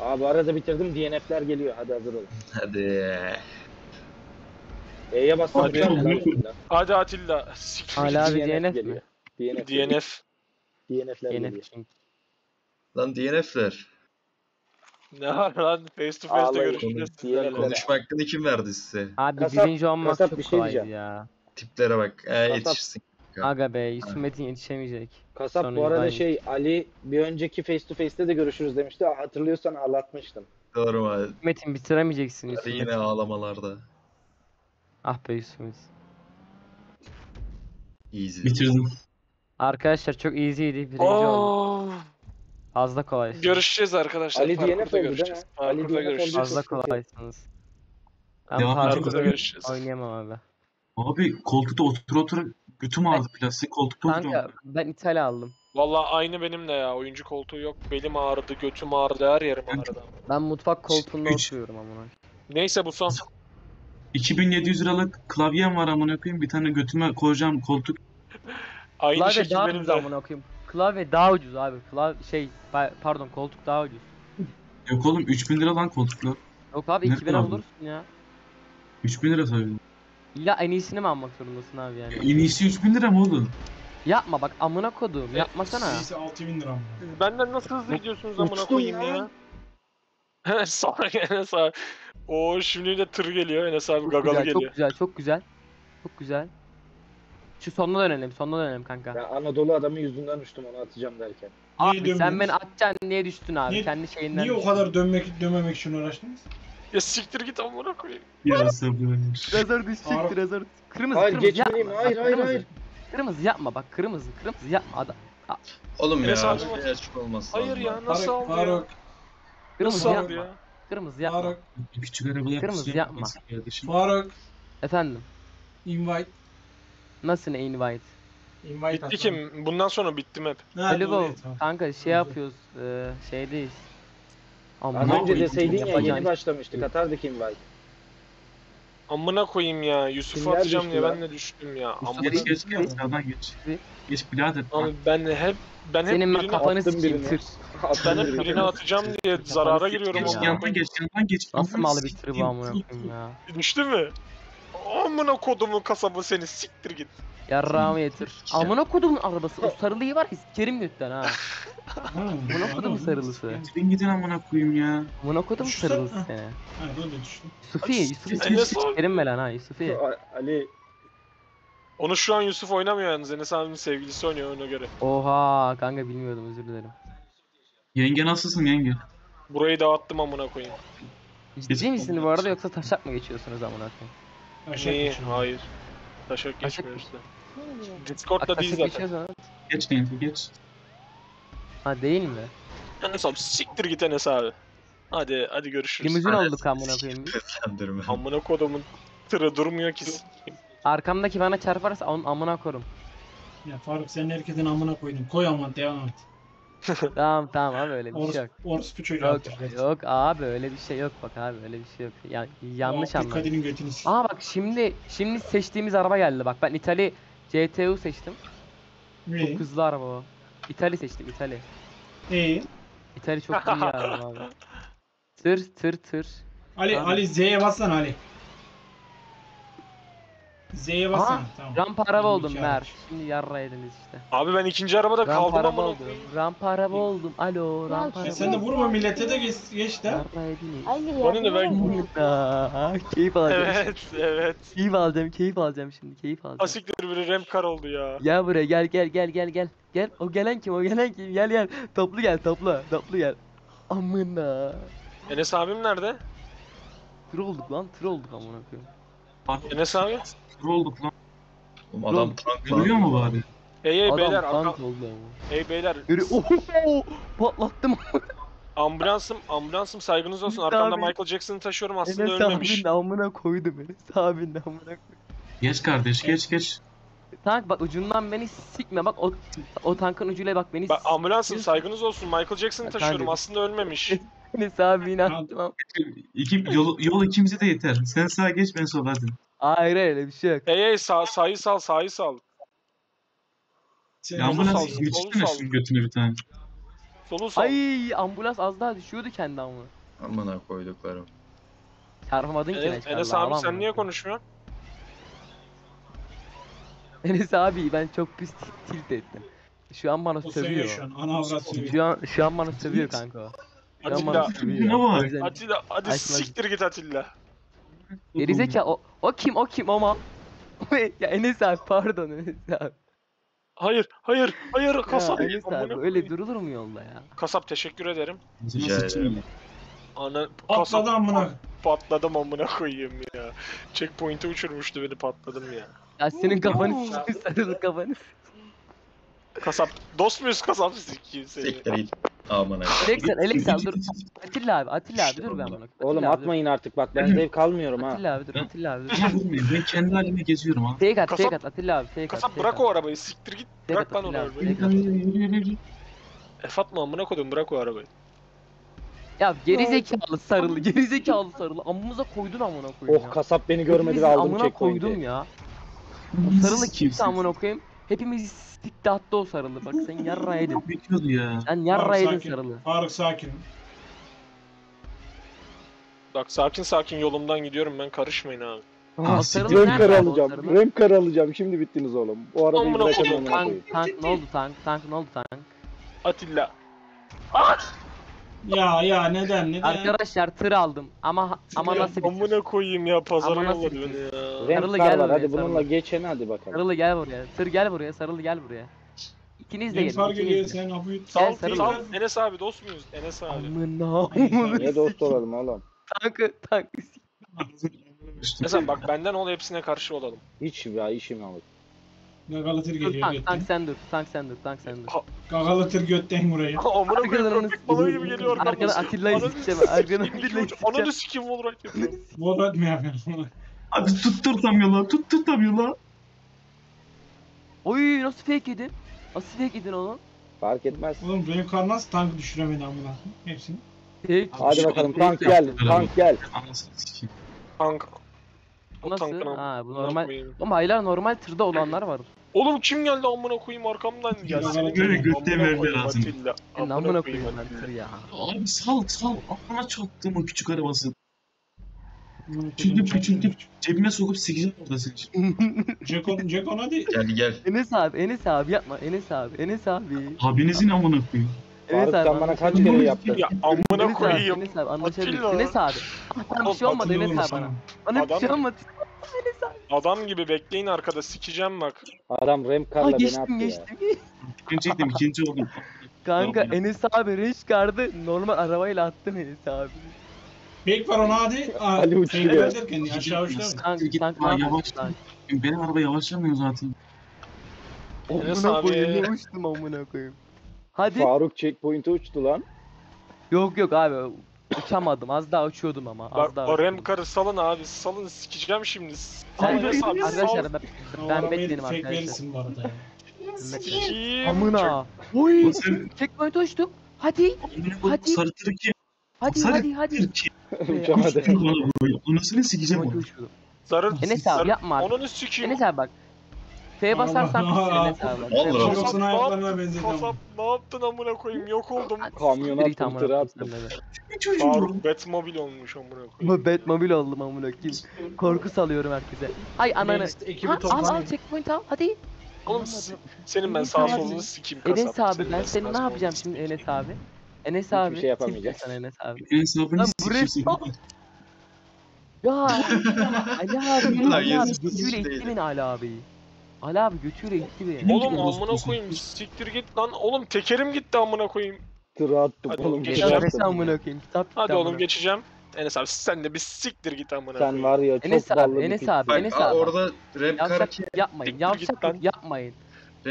Aa bu arada bitirdim D N F'ler geliyor hadi hazır olun. Hadi. E'ye basma. Hadi, hadi. hadi Atilla. Hala abi D N F, D N F geliyor. D N F. D N F. D N F'ler geliyor. Lan D N F'ler. Ne var lan face to face de görüşürüz. Konuşma hakkını kim verdi size? Abi kasap, birinci olmak çok şey kolaydı ya. Tiplere bak ee, yetişirsin. Aga be Yusufmet'in yetişemeyecek. Kasap sonra bu arada yedin. Şey Ali bir önceki face to face'te de görüşürüz demişti. Hatırlıyorsan ağlatmıştım. Doğru abi. Yusufmet'in bitiremeyeceksin Yusufmet. Yine ağlamalarda. Ah be Yusufmet. Easy. Bitirdim. Arkadaşlar çok easy'ydi birinci oldum. Fazla kolaysınız. Görüşeceğiz arkadaşlar. Ali D N F oldu değil mi? Ali D N F fazla kolaysınız. Devam edeceğiz. Görüşeceğiz. Oynayamam abi. Abi koltukta otur otur götüm ağrıdı plastik koltukta oturuyorum. Kanka otur. Ben İtalya aldım. Vallahi aynı benimle ya oyuncu koltuğu yok belim ağrıdı götüm ağrıdı her yerim ağrıdı. Ben, ben mutfak koltuğunda üç. Oturuyorum amına. Neyse bu son. iki bin yedi yüz liralık klavyem var amına koyayım bir tane götüme koyacağım koltuk. Aynı klavye şekil daha benim de. Amına koyayım. Klavye daha ucuz abi klavye şey pardon koltuk daha ucuz. Yok oğlum üç bin lira lan koltuklar. Yok abi iki bin lira olursun ya. üç bin lira sayıyorum. İlla en iyisini mi almak zorundasın abi yani? En iyisi üç bin lira mı oğlum? Yapma bak amına kodum e, yapmasana. En iyisi altı bin lira mı? Siz benden nasıl hızlı gidiyorsunuz amına koyayım ya? He sonra Enes abi. Oo şimdi de tır geliyor Enes abi gagalı geliyor. Çok güzel çok güzel. Çok güzel. Şu sonuna dönelim sonuna dönelim kanka. Ya Anadolu adamın yüzünden düştüm onu atacağım derken. Abi niye sen beni atacaksın niye düştün abi? Niye, kendi şeyinden niye düştün. O kadar dönmek dönmemek için uğraştınız? Ya siktir git amına koyayım. Ya sabırmış. Rezor düşecek, rezor. Kırmızı hayır, kırmızı yapma. Hayır, hayır, kırmızı. Hayır. Kırmızı yapma bak, kırmızı, kırmızı yapma adam. Oğlum ya, ya şey açık olmaz. Hayır ya, nasıl oldu? Faruk. Kırmızı yapma. Kırmızı yapma. Faruk. Küçük arabalar. Kırmızı yapma. Faruk. Efendim. Invite. Nasıl ne invite? Invite. Bitti atma. Kim? Bundan sonra bittim hep. Alo kanka şey yapıyoruz, e, şeydeyiz. Amına önce deseydin ya yeni başlamıştık atardık invite. Amına koyayım ya Yusuf'u atacağım diye ben de düştüm ya. Amına geç geç aşağıdan geç. Geç birader. Abi ben hep ben hep senin birini kafanı siktir. Ben hep birini atacağım diye zarara giriyorum ama. Yandan geç yandan geç. Nasıl malı bitir bu amına koyayım ya. Düştü mü? Amına kodumun kasabı seni siktir git. Yarrağımı yetir. Amına kodumun arabası o sarılıyı var ya sikerim götten ha. Amına kodumun sarılısı. Gidin gidin amına koyayım ya. Amına kodumun sarılısı seni. Ha böyle düştüm. Yusuf'i Yusuf'i sikerim ben lan ha Yusuf'i. Ali Onu şu an Yusuf oynamıyor yalnız. Enes abinin sevgilisi oynuyor ona göre. Oha kanka bilmiyordum, özür dilerim. Yenge nasılsın yenge? Burayı dağıttım amına koyayım. Ciddi misiniz bu arada, yoksa taşak mı geçiyorsunuz amına koyayım? Neyi? Hayır. Taşak geçmiyor işte. Discord'da değil zaten. Geç değil geç. Ha değil mi? Enes abi siktir git Enes abi. Hadi hadi görüşürüz. Limuzin olduk amına koyayım. Amına kodumun tırı durmuyor ki. Arkamdaki bana çarparsa onun amına korum. Ya Faruk senin herkesin amına koydum. Koy amına devam et. Tamam tamam abi öyle bir şey yok. Orospu çocuğu yok, yok abi öyle bir şey yok, bak abi öyle bir şey yok. Ya, yanlış anladım. Kadının götünü. Aa bak şimdi şimdi seçtiğimiz araba geldi bak. Ben İtali C T U seçtim. Ne? Çok hızlı araba o. İtali seçtim İtali. İyi. İtali çok iyi araba abi. Tır tır tır. Ali abi. Ali Z'ye bassan Ali. Z'ye basın. Tamam. Rampa araba oldum Mert. Şimdi yarra ediniz işte. Abi ben ikinci arabada kaldım ama. Rampa araba oldum. Rampa araba oldum. Alo rampa araba. Sen de vurma millete de geç, geç de. Yarra ediniz. Onun da ben keyif alacağım. Evet evet. Keyif alacağım, keyif alacağım şimdi. Keyif alacağım. Asiktir biri ramp kar oldu ya. Ya buraya gel gel gel gel gel. Gel o gelen kim? O gelen kim? Gel gel. Toplu gel, toplu. Toplu gel. Amına. Enes abim nerede? Tır olduk lan. Tır olduk amına koyayım. Enes abi? Tır olduk lan. Oğlum adam tank görüyor mu bari? Ey ey beyler tank oldu ama. Ey beyler. Oho! Patlattım. Ambulansım, ambulansım saygınız olsun. Arkamda Michael Jackson'ı taşıyorum aslında ölmemiş. Enes abinin amına koydum Enes abinin amına koydum. Geç kardeş geç geç. Tank bak ucundan beni sikme bak o, o tankın ucuyla bak beni sikme. Ambulansım saygınız olsun Michael Jackson'ı taşıyorum aslında ölmemiş. Enes abi inandım. Yol, yol ikimize de yeter. Sen sağa geç ben sola hadi. Hayır öyle bir şey yok. Ey ey sağ, sağı sal sağı sal. Sen ambulans geçtine şunun götüne bir tane. Solu sal. Ay ambulans az daha düşüyordu kendi amına. Aman ha koyduklarım. Çarpamadın ki ne? Enes abi sen niye konuşmuyorsun? Enes abi ben çok pis tilt ettim. Şu an bana sövüyor. Şu an ana avrat sövüyor. Şu an şu an bana sövüyor kanka. Atilla. Atilla. Atilla. Hadi Açma. Siktir git Atilla. Gerizekalı o, o kim o kim ama. Ya Enes abi pardon Enes abi. Hayır hayır hayır kasap. Ya, Enes abi öyle durulur mu yolda ya? Kasap teşekkür ederim. Rica ederim. Ana patladı amına. Patladım amına koyayım ya. Checkpoint'e uçurmuştu beni patladım ya. Ya senin kafanı sıkmış sarılı kafanı. Kasap dost muyuz kasap sikiyim seni. Siktir git. Aman Aleksel, Aleksel dur. Atilla abi, Atilla abi dur ben bunu. Oğlum atmayın artık bak ben zevk almıyorum ha. Atilla abi dur, Atilla abi dur. Ben kendi halime geziyorum ha. Fake at, fake at Atilla abi, fake at. Kasap bırak o arabayı, siktir git. Bırak lan onu arabayı. Efat mı amına koydum, bırak o arabayı. Ya gerizekalı sarılı, gerizekalı sarılı. Amımıza koydun amına koyayım ya. Oh kasap beni görmedi ve aldım çek koydum ya. Sarılı kimse amına koyayım. Hepimiz sikti attı o sarılı bak sen yarra edin. Bitiyordu ya. Sen yarra edin sarılı. Faruk sakin. Bak sakin sakin yolumdan gidiyorum ben karışmayın abi. Aa, sarılı nerede? Rem kar alacağım. Rem kar alacağım şimdi bittiniz oğlum. O arabayı bırakamam. Tank, tank ne oldu tank? Tank ne oldu tank? Atilla. At! Ya ya neden neden? Arkadaşlar tır aldım ama ama nasıl bir amına koyayım ya pazarına oldu beni ya. Sarılı gel var, hadi bununla geçene hadi bakalım. Sarılı gel buraya. Tır gel buraya. Sarılı gel buraya. İkiniz de gelin. Geliyor sen abi. Sağ ol. Enes abi dost muyuz? Enes abi. Amına. Ne dost olalım oğlum. Tankı tankı. Mesela bak benden ol hepsine karşı olalım. Hiç ya işim yok. Gagalı tır geliyor. Tank, tank sen dur, tank sen dur, tank sen dur. Gagalı tır götten buraya. Amına koyduğum balığı gibi geliyor. Arkada Atilla'yı sikeceğim. Arkada Atilla'yı sikeceğim. Ananı sikeyim Volrat yapıyor. Volrat mı yapıyorsun? Abi tutturtamıyor lan, tutturtamıyor lan. Oy nasıl fake edin? Nasıl fake edin oğlum? Fark etmez. Oğlum benim kar nasıl tankı düşüremedi amına? Hepsini. Hadi bakalım tank geldi, tank geldi. Tank. Nasıl? Ha bu normal. Ama haylar normal tırda olanlar var. Oğlum kim geldi amına koyayım arkamdan ya. Seni göre götüne verdi lazım. Amına koyayım ben tır ya. Abi sal sal amına çaktım o küçük arabası. Küçük küçük cebime sokup sikeceğim orada seni. Cekon Cekon hadi. Gel gel. Enes abi Enes abi yapma Enes abi Enes abi. Abinizin amına koyayım. Enes abi sen bana kaç kere yaptın? Ya amına koyayım. Enes abi anlaşabiliriz. Enes abi. Bana bir şey olmadı Enes abi bana. Bana bir şey olmadı. Adam gibi bekleyin arkada, sikeceğim bak. Adam rem karla ha, geçtim, beni attı geçtim, ya. Geçtim geçtim. İkinci oldum. Kanka Enes abi reş kardı. Normal arabayla attım Enes abi. Bek var ona hadi. Ali uçuyor. Aşağı uçtu. Yavaş. Benim araba yavaşlamıyor zaten. Enes abi. Uçtum amına koyayım. Hadi. Faruk checkpoint'e uçtu lan. Yok yok abi. Uçamadım, az daha uçuyordum ama az bak, daha. O rem karı salın abi, salın sikeceğim şimdi. Sen de sal. Arkadaşlar ben, ben beklerim arkadaşlar. Sikeyim. Amına. Oy. Checkpoint uçtum. Hadi. Hadi. Sarıtır ki. Hadi hadi hadi. Uçamadı. Onu nasıl sikeceğim onu? Sarır. Enes abi yapma. Onu sikeyim. Enes abi bak. T'ye basarsan Enes abi bak. Yoksun ayaklarına benzeyeceğim. Ne yaptın amına koyayım? Yok oldum. Kamyona tırtıra attım. Faruk Batmobile olmuş amına koyayım. Batmobile oldum amına koyayım. Korku salıyorum herkese. Ay ananı. Al al checkpoint al hadi. Oğlum senin ben sağ solunu sikeyim kasap. Enes abi ben senin ne yapacağım şimdi Enes abi? Enes abi. Hiçbir şey yapamayacaksın Enes abi. Enes abi sikeyim. Ya Ali abi. Götüyle itti beni Ali abi. Ali abi götüyle itti beni. Oğlum amına koyayım siktir git lan. Oğlum tekerim gitti amına koyayım. Tıra attım oğlum. Geçeceğim amına koyayım. Hadi oğlum geçeceğim. Enes abi sen de bir siktir git amına koyayım. Sen var ya çok ballı. Enes abi Enes abi. Orada rap karaki yapmayın. Yavşaklık yapmayın.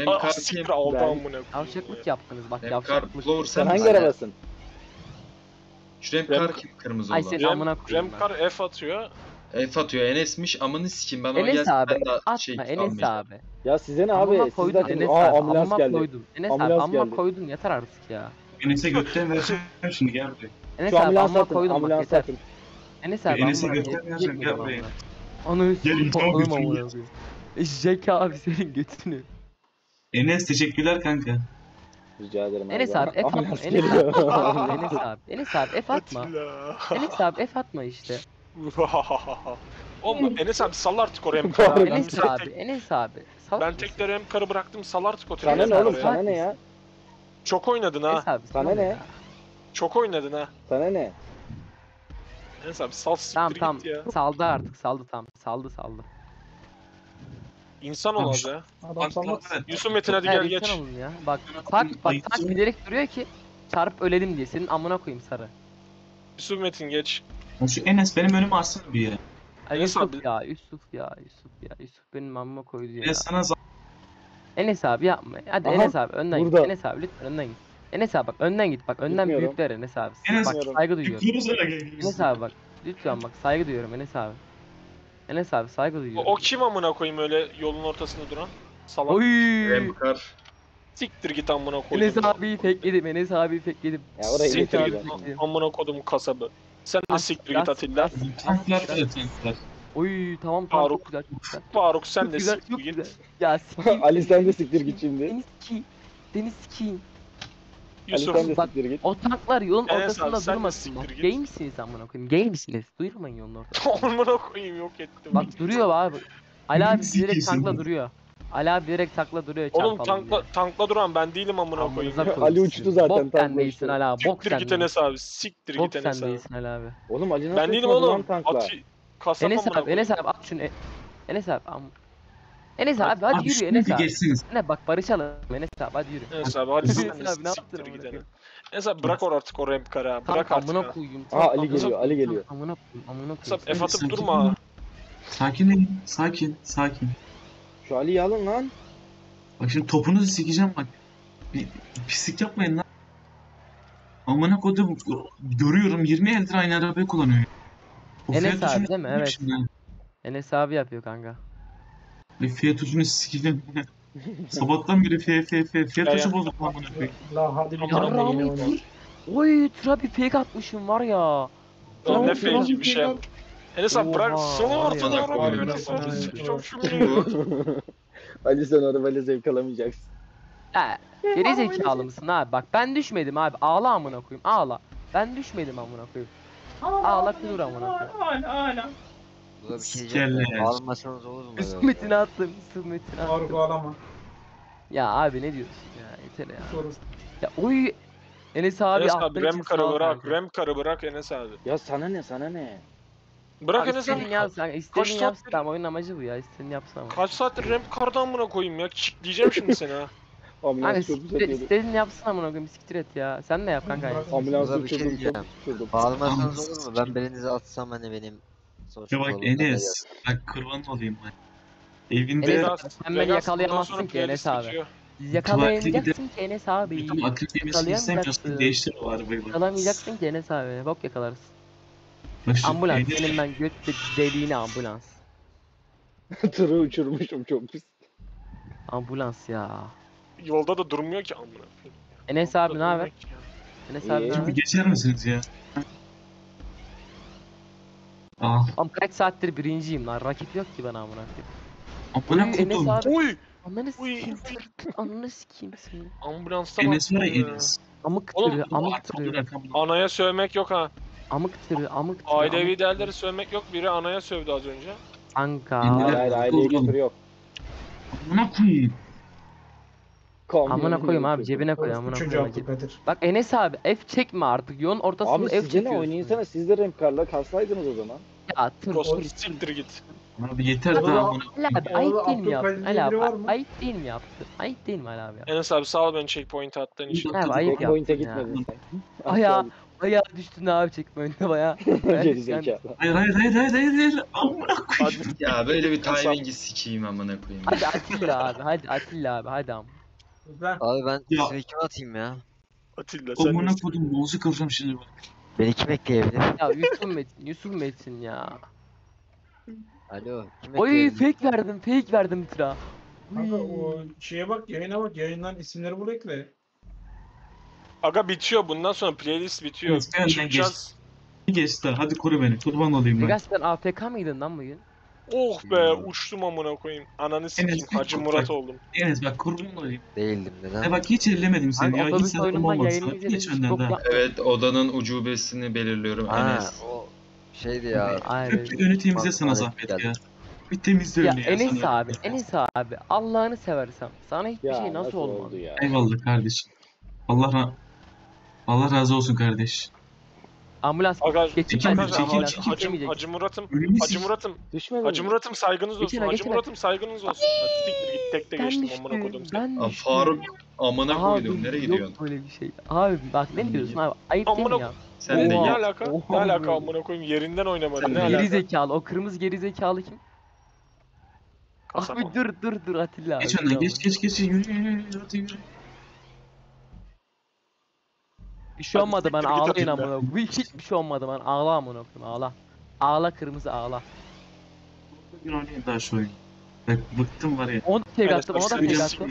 Aa siktir aldı amına koyayım. Yavşaklık yaptınız bak yavşaklık. Sen hangi arabasın? Şu rap kar kırmızı olan. Rap kar F atıyor. F atıyor. Enes'miş amını sikim ben ona geldim ben de atma şey, Enes abi. Ya size ne abi? Siz koydum, zaten Enes aa, ambulans amma geldi. Koydum. Enes ambulans abi amma geldi. Koydum yeter artık ya. Enes'e götten vereceğim şimdi gel buraya. Enes şu abi amma koydum bak yeter. Enes abi Enes'e götten vereceğim gel buraya. Onu gelin tamam. Zeki abi senin götünü. Enes teşekkürler kanka. Rica ederim. Enes abi F atma. Enes abi Enes abi F atma. Enes abi F atma işte. Oğlum Enes abi sal artık oraya M K'yı. Enes abi, Enes abi. Ben tekrar M K'yı bıraktım, sal artık o treni. Sana ne oğlum, sana ne ya? Çok oynadın ha. Sana ne? Çok oynadın ha. Sana ne? Enes abi sal siktir git ya. Saldı artık, saldı tam. Saldı, saldı. İnsan ol abi. Yusuf Metin hadi gel geç. Bak, bak, bak tak bilerek duruyor ki çarp ölelim diye. Senin amına koyayım sarı. Yusuf Metin geç. Şu Enes benim önüme alsın bir yere. Ay Enes Yusuf abi. Ya Yusuf ya Yusuf ya Yusuf benim amma koydu ya. Enes sana Enes abi yapma. Hadi aha, Enes abi önden burada git. Enes abi lütfen önden git. Enes abi bak önden git bak önden bilmiyorum. Büyükler Enes abi. Enes bak saygı duyuyorum. Enes abi bak lütfen bak saygı duyuyorum Enes abi. Enes abi saygı duyuyorum. O, o kim amına koyayım öyle yolun ortasında duran? Salak. Oy. Siktir git amına koyayım. Enes abiyi tekledim. Enes abiyi tekledim. Ya oraya siktir git amına koydum kasabı. Sen de siktir git Atilla. Oy tamam tamam çok güzel çok güzel. Faruk sen de siktir git. Ya siktir. Ali sen de siktir git şimdi. Deniz ki. Deniz ki. Yusuf bak o tanklar yolun ortasında durmasın. Gay misiniz amına koyayım? Gay misiniz? Duyurmayın yolun ortasında. Amına koyayım yok ettim. Bak duruyor abi. Ali abi direkt tankla duruyor. Ali abi direkt takla duruyor çarpalım. Oğlum tankla, tankla duran ben değilim amına koyayım. Ali uçtu zaten. Bok sen değilsin Ali abi. Bok sen değilsin abi. Siktir git Enes abi. Bok sen değilsin Ali abi. Oğlum Ali nasıl ben değilim oğlum. At, kasap Enes abi, Enes abi at şunu. Enes abi. Enes abi hadi yürü Enes abi. Ne bak barışalım Enes abi hadi yürü. Enes abi hadi sen de siktir git Enes. Enes abi bırak or artık o ramp kara. Bırak artık. Amına koyayım. Aa Ali geliyor. Ali geliyor. Amına koyayım. Amına koyayım. F atıp durma. Sakin sakin sakin. Şu Ali'yi alın lan. Bak şimdi topunuzu sikeceğim bak. Bir pislik yapmayın lan. Amına kodum görüyorum yirmi eldir aynı arabayı kullanıyor. O Enes abi değil mi? Evet. Enes abi yapıyor kanka. Bir Fiat ucunu sikeceğim. Sabahtan beri Fiat Fiat Fiat ucu bozuk lan bunu. La hadi bir tane. Oy tıra bir fake atmışım var ya. Ne fake'i bir şey yap. Enes abi bırak sonu ortada arabayı. Çok şükür. Ali sen arabayla zevk alamayacaksın. He geri zekalı mısın abi bak ben düşmedim abi ağla amına koyayım ağla. Ben düşmedim amına koyayım. Ağla dur amına koyayım. Ağla ağla. Bu da bir şey diyeceğim ağlamasanız olur mu? Üstmetini attım üstmetini attım. Faruk ağlama. Ya abi ne diyorsun ya yeter ya. Ya oy Enes abi attı. Enes abi rem karı bırak rem karı bırak Enes abi. Ya sana ne sana ne. Bırak Enes abi. Yapsan, istediğini yapsam saattir... oyun amacı bu ya. İstediğini yapsam. Kaç saattir ramp kardan amına koyayım ya. Çık diyeceğim şimdi seni ha. Hani istediğini yapsın amına koyayım, siktir et ya. Sen ne yap kanka? Ambulans uçurdum çok uçurdum. Bağlamazsanız olur mu? Ben belinize atsam hani benim. Ya bak Enes, ben kurban olayım ben. Evinde Enes, sen beni yakalayamazsın ki Enes abi. Yakalayamayacaksın ki Enes abi. Akıl demesini istemiyorsun, değiştir o arabayı. Yakalamayacaksın ki Enes abi, bok yakalarsın. Başım, ambulans, Enes. Benim ben götte deliğine ambulans. Tırı uçurmuşum çok pis. Ambulans ya. Yolda da durmuyor ki amına. Enes abi ne haber? Enes abi. Şimdi geçer misiniz ya? Ah. Am kaç saattir birinciyim lan. Rakip yok ki bana amına koyayım. Amına koydum. Enes abi. Oy. Ananı sikeyim. Ananı sikeyim seni. Ambulansta bak. Enes var ya Enes. Amık tırı, amık tırı. Anaya sövmek yok ha. Amık tırı, amık tırı. Ailevi değerleri sövmek yok. Biri anaya sövdü az önce. Anka. Hayır, ailevi tırı yok. Amına koyayım. Amına koyayım abi, cebine koy amına koyayım. Bak Enes abi F çekme artık, yolun ortasında F çekiyorsun. Abi siz oynayınsana, siz de remkarla kalsaydınız o zaman. Ya tır siktir git. Abi yeter daha bunu. Ayıp değil mi yaptın? Ayıp değil mi yaptın? Ayıp değil mi Ali abi? Enes abi sağ ol beni checkpoint attığın için. Abi ayıp yaptın ya. Bayağı düştün abi checkpoint'e bayağı. Gerizekalı. Hayır hayır hayır hayır hayır. Amına koyayım. Ya böyle bir timing'i sikeyim amına koyayım. Hadi Atilla abi, hadi Atilla abi, hadi am. Ben... Abi ben ya. Seni kime atayım ya? Atilla sen... Omuna kodum, boğazı kıracağım şimdi bak. Beni kim ekleyebilir? Ya Yusuf Metin, Yusuf Metin ya. Alo, kim ekleyebilir? Oy fake verdim, fake verdim tıra. Aga o şeye bak, yayına bak, yayından isimleri bul ekle. Aga bitiyor, bundan sonra playlist bitiyor. Çıkacağız. Geçti, hadi koru beni, kurban olayım ben. Vegas sen A F K mıydın lan bugün? Oh be, uçtum amına koyayım. Ananı sikeyim, Hacı Murat oldum. Enes bak kurban olayım. Değildim neden? E bak hiç ellemedim seni ya, hiç sattım olmasın. Hiç önden de. Evet, odanın ucubesini belirliyorum Enes. O şeydi ya. Tüp önü temizle sana zahmet ya. Bir temizle önü ya. Enes abi, Enes abi Allah'ını seversem sana hiçbir şey nasıl olmadı ya. Eyvallah kardeşim. Allah Allah razı olsun kardeş. Ambulans geçin ben Hacı, Hacı Murat'ım, Hacı Murat'ım, Hacı Murat'ım saygınız olsun, Hacı Murat'ım saygınız olsun. Siktir git, tek de geçtim amına koydum seni. Faruk amına koydum, nereye gidiyorsun? Yok böyle bir şey. Abi bak ne diyorsun abi, ayıp değil mi ya? Sen de ne alaka? Ne alaka amına koyayım, yerinden oynamadın ne alaka? Geri zekalı, o kırmızı geri zekalı kim? Abi dur dur dur Atilla abi. Geç önden geç geç geç yürü yürü yürü yürü. Bir şey olmadı bana, ağlayın amına. Hiçbir şey olmadı bana, ağla amına koyayım, ağla. Ağla kırmızı ağla. Bugün oynayayım daha şu oyunu. Bıktım var ya. Onu da tek attım, onu da tek attım.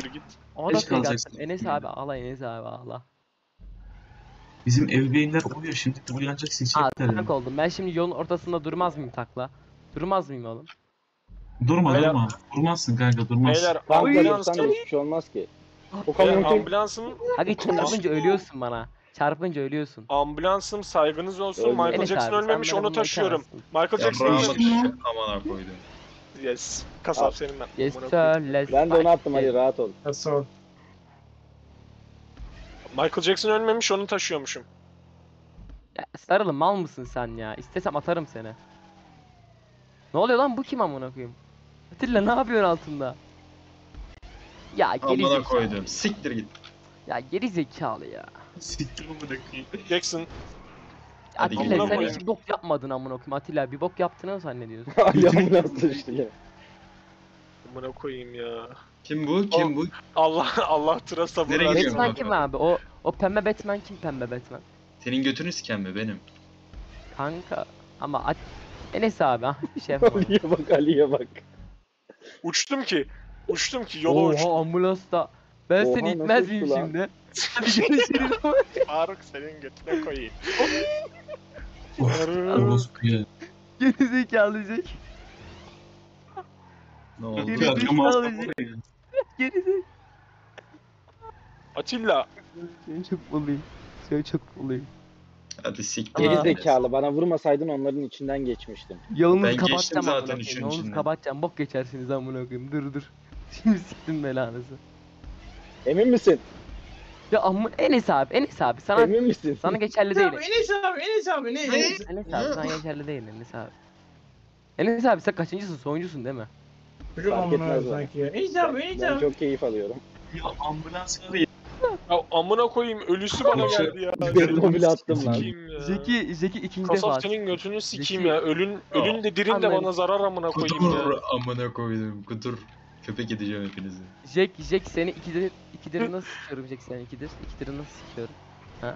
Onu da tek attım. Enes abi ağla, Enes abi ağla. Bizim ebeveynler uyuyor şimdi, uyanacak sikecekler. Aa tak oldum, ben şimdi yolun ortasında durmaz mıyım takla? Durmaz mıyım oğlum? Durma durma, durmazsın kanka durmazsın. Beyler ambulanstan hiçbir şey olmaz ki. O kamyon ambulansın. Hadi çarpınca ölüyorsun bana. Çarpınca ölüyorsun. Ambulansım saygınız olsun. Öldüm. Michael Enes Jackson abi, ölmemiş, onu taşıyorum. Michael Jackson ölmemiş. Amana koydum. Yes. Kasap senin ben. Yes sir. Ben de onu attım hadi rahat ol. Kasap. Michael Jackson ölmemiş, onu taşıyormuşum. Ya sarılı mal mısın sen ya? İstesem atarım seni. Ne oluyor lan, bu kim amına koyayım? Atilla ne yapıyorsun altında? Ya geri amana koydum. Siktir git. Ya geri zekalı ya. Siktir onu bırakayım. Jackson. Atilla sen hiç bok yapmadın amına koyayım Atilla, bir bok yaptığını zannediyorsun. Ali ambulans düştü ya. Amına koyayım ya. Kim bu? Kim o, bu? Allah Allah tıra sabır. Batman kim abi? O o pembe Batman kim, pembe Batman? Senin götünü siken mi benim? Kanka ama at Enes abi ha bir şey yapma. Ali'ye bak, Ali'ye bak. Uçtum ki. Uçtum ki yola uçtum. Oha ambulansta. Ben oha, seni itmez miyim şimdi? Faruk senin götüne koyayım. Geri zekalıcık. Ne oldu? Geri zekalıcık. Geri zekalıcık. Atilla. Seni çok bulayım. Seni çok bulayım. Hadi siktir. Geri zekalı, bana vurmasaydın onların içinden geçmiştim. Yolunuzu kapatacağım zaten işin içinden. Yolunuzu kapatacağım, bok geçersiniz amına koyayım. Dur dur. Şimdi siktim belanızı. Emin misin? Ya amın Enes abi, Enes abi sana emin misin? Sana geçerli değil. Enes abi, Enes abi ne? Enes abi sana geçerli değil Enes abi. Enes abi sen kaçıncısın? Sonuncusun değil mi? Çok amına sanki ya. Ecem, Ecem. Çok keyif alıyorum. Ya ambulans arayın. Ya amına koyayım, ölüsü bana geldi ya. Götümü bile attım lan. Zeki, Zeki ikinci defa. Kasap senin götünü sikeyim ya. Ölün, ölün de dirin de bana zarar amına koyayım ya. Kutur amına koydum. Kutur. Köpek edeceğim hepinizi. Jack, Jack seni ikidir, ikidir nasıl sikiyorum Jack seni ikidir, ikidir nasıl sikiyorum? Ha?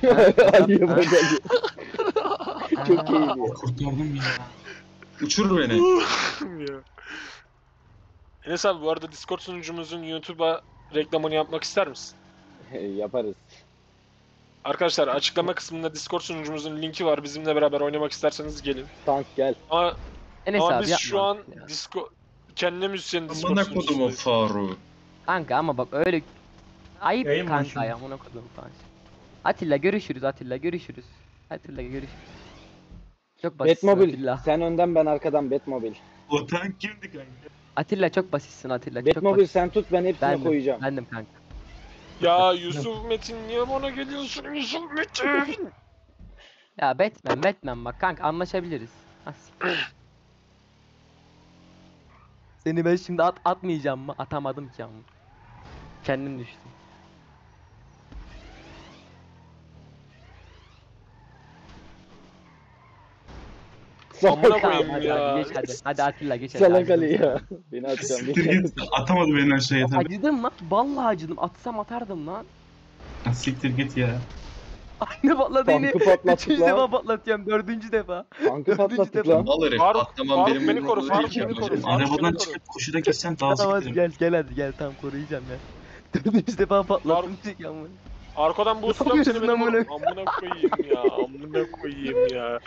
Hayır, bak hadi. Çok keyifli. Kurtardın ya. Uçur beni. Enes abi bu arada Discord sunucumuzun YouTube'a reklamını yapmak ister misin? Yaparız. Arkadaşlar açıklama kısmında Discord sunucumuzun linki var. Bizimle beraber oynamak isterseniz gelin. Tank gel. Ama, ama biz şu an ya. Discord... Kendine müzisyenin Discord sunucusu. Amına kodumun Faruk. Kanka ama bak öyle... Ayıp yayın kanka ya amına kodumun Faruk. Atilla görüşürüz Atilla görüşürüz. Atilla görüşürüz. Çok basitsin Batmobile. Atilla. Sen önden ben arkadan Batmobile. O tank kimdi kanka? Atilla çok basitsin Atilla. Batmobile sen tut ben hepsine bendim, koyacağım. Bendim kanka. Ya Yusuf Metin niye bana geliyorsun Yusuf Metin? Ya Batman Batman bak kanka anlaşabiliriz. Seni ben şimdi at atmayacağım mı? Atamadım ki ama. Kendim düştüm. Amına koyayım ya. Geç hadi. Hadi Atilla geç hadi. Salakalı ya. Beni atacağım. Atamadı beni aşağıya tabii. Acıdım lan. Vallahi acıdım. Atsam atardım lan. Siktir git ya. Aynı patladı yine. Üçüncü defa patlatıyorum. Dördüncü defa. Tankı patlattık lan. Alırım. Atlamam benim beni koru. Faruk beni koru. Arabadan çıkıp koşuda kessem daha sıkıntı. Gel gel hadi gel tam koruyacağım ya. Dördüncü defa patlattım. Arkadan bu ustam seni benim amına koyayım ya. Amına koyayım ya.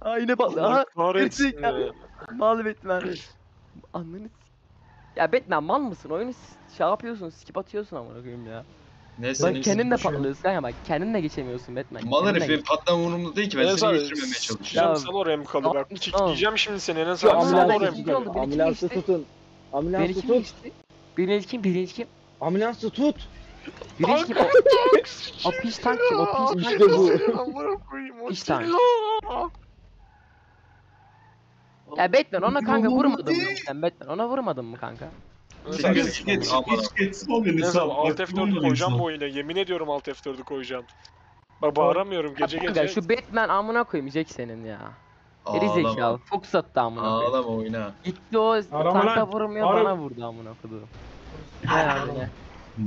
Aa yine patladı. Aha. Kahretsin. Mal Batman. Ananı s***. Ya Batman mal mısın? Oyunu şey yapıyorsun. Skip atıyorsun amına koyayım ya. Bak kendinle patlıyorsun kanka bak kendinle geçemiyorsun Batman. Mal herif benim patlamam umurumda değil ki ben seni geçirmemeye çalışıyorum. Sen oraya mı kalır bak kitleyeceğim şimdi seni Enes abi sen oraya mı kalır? Ambulansı tutun. Ambulansı tut. Birinci kim? Birinci kim? Ambulansı tut. Birinci kim? O piş tank kim? O piş tank kim? Piş tank. Ya Batman ona kanka vurmadın mı? Sen Batman ona vurmadın mı kanka? Hiç geç, hiç geçsin o beni sağ ol. Alt F dört'ü koyacağım bu oyuna, yemin ediyorum Alt F dört'ü koyacağım. Bak bağıramıyorum gece gece. Kanka şu Batman amına koymayacak senin ya. Geri zekalı, fokus attı amına koydu. Ağlama oyna. Gitti o tanka vurmuyor bana vurdu amına koydu.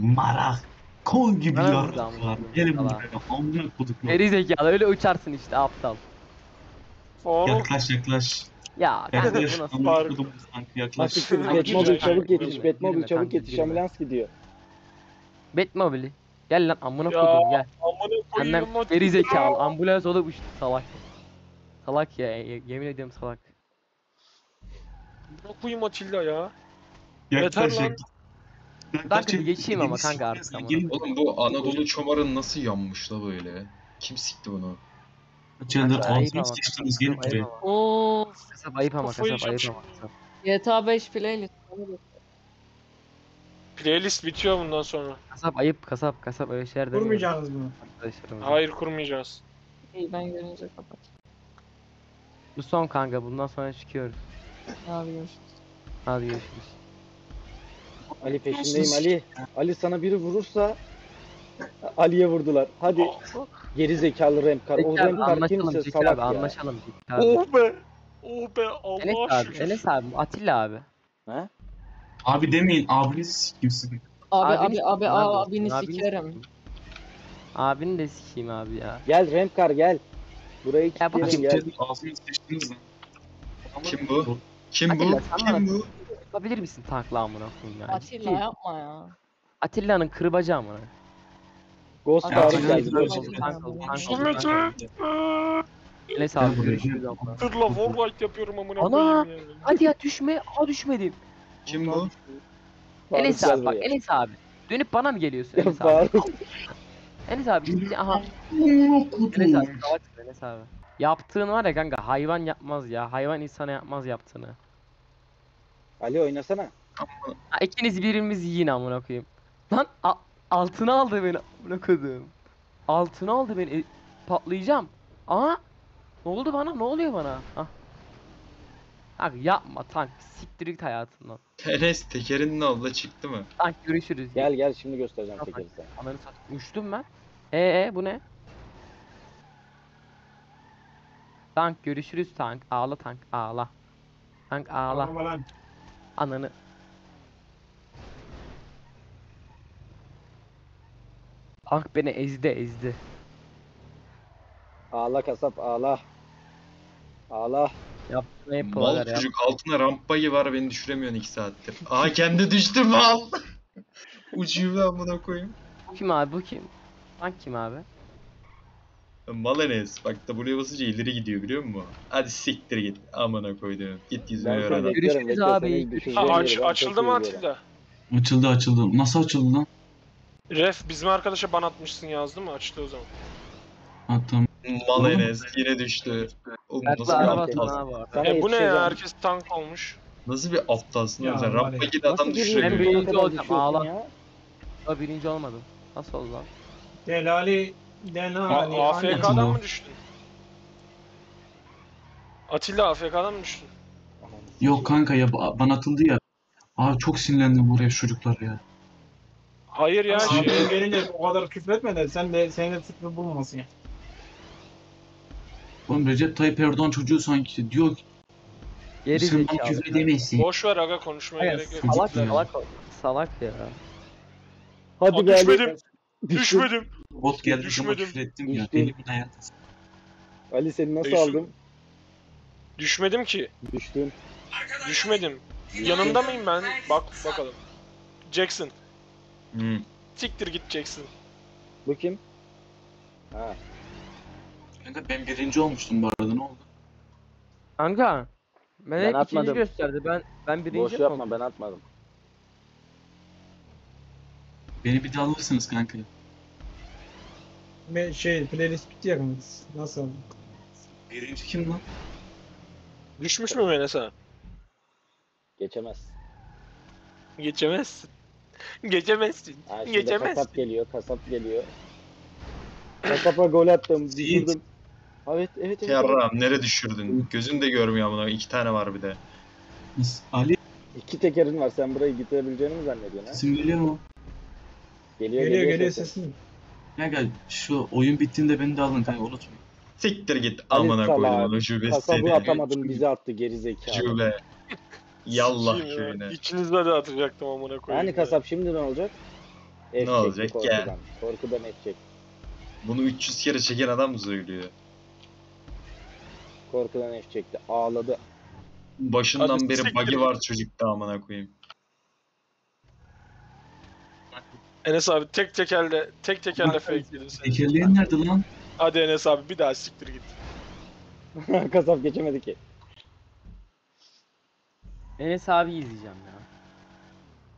Marak, kol gibi yarıklar. Gelin buraya amına koyduk. Geri zekalı öyle uçarsın işte aptal. Yaklaş yaklaş. Ya kanka bu nasıl var? Batmobile çabuk yetiş, Batmobile çabuk yetiş, ambulans gidiyor. Batmobile gel lan amına koydum gel. Amına koydum. Geri zekalı ambulans olup uçtu salak. Salak ya yemin ediyorum salak. Ne koyayım Atilla ya? Yeter lan. Kanka geçeyim ama kanka artık amına. Oğlum bu Anadolu çomarın nasıl yanmış la böyle? Kim sikti bunu? Çıldır altmış geçtiniz gelip buraya. Ooo. Kasap ayıp ama kasap ayıp ama. G T A beş playlist. Playlist bitiyor bundan sonra. Kasap ayıp kasap kasap öyle şeyler demiyor. Kurmayacağız mı? Hayır kurmayacağız. İyi ben görünce kapat. Bu son kanka bundan sonra çıkıyoruz. Abi görüşürüz. Hadi görüşürüz. Ali peşindeyim Ali. Ali sana biri vurursa. Ali'ye vurdular. Hadi. Geri zekalı Remkar. O Remkar kimse salak ya. Anlaşalım. Oh be. Oh be. Allah aşkına. Enes abi. Atilla abi. He? Abi demeyin. Abiniz sikimsin. Abi abi abi abini sikerim. Abini de sikeyim abi ya. Gel Remkar gel. Burayı kilitleyelim gel. Ağzını seçtiniz lan. Kim bu? Kim bu? Kim bu? Yapabilir misin tankla amına koyayım yani? Atilla yapma ya. Atilla'nın kırbacağı amına. Ghost abi geldi. Enes abi görüşürüz abla. Tırla warlight yapıyorum amına koyayım ya. Hadi ya düşme. Aa düşmedim. Kim bu? Enes abi bak Enes abi. Dönüp bana mı geliyorsun Enes abi? Enes abi. Aha. Enes abi. Enes abi. Yaptığın var ya kanka hayvan yapmaz ya. Hayvan insana yapmaz yaptığını. Ali oynasana. İkiniz birimiz yiyin amına koyayım. Lan altına aldı beni amına koydum. Altına aldı beni. E, patlayacağım. Aa! Ne oldu bana? Ne oluyor bana? Ah. Tank yapma tank. Siktir git hayatından. Enes tekerin ne oldu, çıktı mı? Tank görüşürüz. Gel ya. Gel şimdi göstereceğim ya, tekeri sana. Ananı satayım. Uçtum ben. Eee bu ne? Tank görüşürüz tank. Ağla tank ağla. Tank ağla. Ağla ananı. Tank beni ezdi ezdi. Ağla kasap ağla. Ağla. Yaptın mal çocuk ya. Altına rampayı var, beni düşüremiyorsun iki saattir. Aa kendi düştü mal. Uçuyum lan buna koyayım. Bu kim abi bu kim? Tank kim abi? Mal Enes bak da buraya basınca ileri gidiyor biliyor musun? Hadi siktir git amına koyduğum. Git yüzüne öğren. Görüşürüz abi. Aa, aç, açıldı mı Atilla? Açıldı açıldı. Nasıl açıldı lan? Ref bizim arkadaşa ban atmışsın yazdı mı? Açtı o zaman. Attım. Mal Enes yine düştü. Oğlum nasıl bir aptalsın? E bu ne ya, herkes tank olmuş. Nasıl bir aptalsın ya sen? Rampa giden adam düşürüyor. Ben birinci olacağım ağlam. Ya birinci olmadım. Nasıl oldu lan? Delali Delali A F K'dan mı düştün? Atilla A F K'dan mı düştün? Yok kanka ya bana atıldı ya. Aa çok sinirlendim buraya çocuklar ya. Hayır ya şey. Gelince o kadar küfretme de sen de senin de suçlu bulmasın ya. Oğlum Recep Tayyip Erdoğan çocuğu sanki diyor ki geri sen bana küfür edemezsin. Boş ver aga konuşmaya hayır, gerek yok. Salak ya. Salak, salak ya. Hadi aa, düşmedim. Düşmedim. Bot geldi ama küfür ettim ya. Elimin hayatası. Ali seni nasıl düştüm. Aldım? Düşmedim ki. Düştüm. Düşmedim. Düştüm. Yanında mıyım ben? Bak bakalım. Jackson. Hmm. Siktir git Jackson. Bu kim? Ha. Kanka ben birinci olmuştum bu arada, ne oldu? Kanka ben atmadım. Gösterdi. Ben ben birinci boş yapma oldum. Ben atmadım. Beni bir daha alırsınız kanka. Ben şey playlist bitti mıyız? Nasıl? Birinci kim lan? Düşmüş mü Enes ha? Geçemez. Geçemezsin. Geçemezsin. Aa, geçemezsin. Kasap geliyor, kasap geliyor. Kasap'a gol attım, vurdum. Evet, evet, evet. Kerram, nereye düşürdün? Gözün de görmüyor bunu. İki tane var bir de. Ali. İki tekerin var. Sen burayı getirebileceğini mi zannediyorsun ha? Sesim geliyor mu? Geliyor, geliyor, geliyor sesin. Ya gel, şu oyun bittiğinde beni de alın kanka, unutmayın. Siktir git, amına koydum onu cübesi. Kasabı atamadım, bize attı geri zekalı. Cübe. Yallah köyüne. İçinizde de atacaktım amına koyayım. Yani kasap şimdi ne olacak? F ne olacak korkudan. Ya? Korkudan edecek. Bunu üç yüz kere çeken adam mı söylüyor? Korkudan F çekti. Ağladı. Başından hadi beri bug'i var çocukta amına koyayım. Enes abi tek tekerle tek tekerle fake'ledin sen. Tekerleğin nerede lan? Hadi Enes abi bir daha siktir git. Kasap geçemedi ki. Enes abi izleyeceğim ya.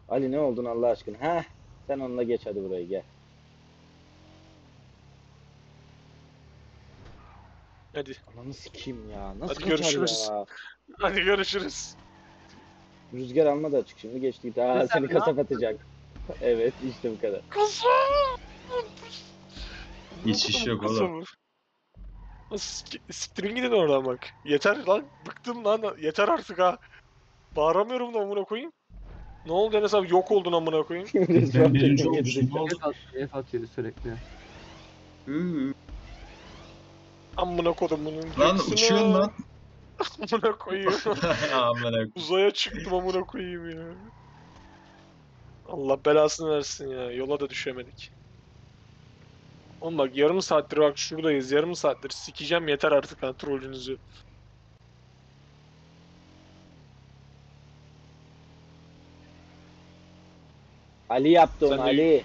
Ali ne oldun Allah aşkına? Heh. Sen onunla geç hadi burayı gel. Hadi. Ananı sikeyim ya. Nasıl hadi görüşürüz. Ya? Hadi görüşürüz. Rüzgar alma da açık şimdi geçti. Aa seni kasap atacak. Evet işte bu kadar. Kasap! Hiç iş yok oğlum. Siktirin gidin oradan bak. Yeter lan. Bıktım lan. Yeter artık ha. Bağıramıyorum da amına koyayım. Ne oldu Enes abi? Yok oldun amına koyayım. Ben birinci olmuşum. Ne oldu? F atıyordu sürekli. Amına koydum bunun. Lan uçuyorsun lan. Amına koyayım. Uzaya çıktım amına koyayım ya. Allah belasını versin ya. Yola da düşemedik. Oğlum bak yarım saattir bak şuradayız. Yarım saattir sikeceğim yeter artık lan trollünüzü. Ali yaptı onu Ali.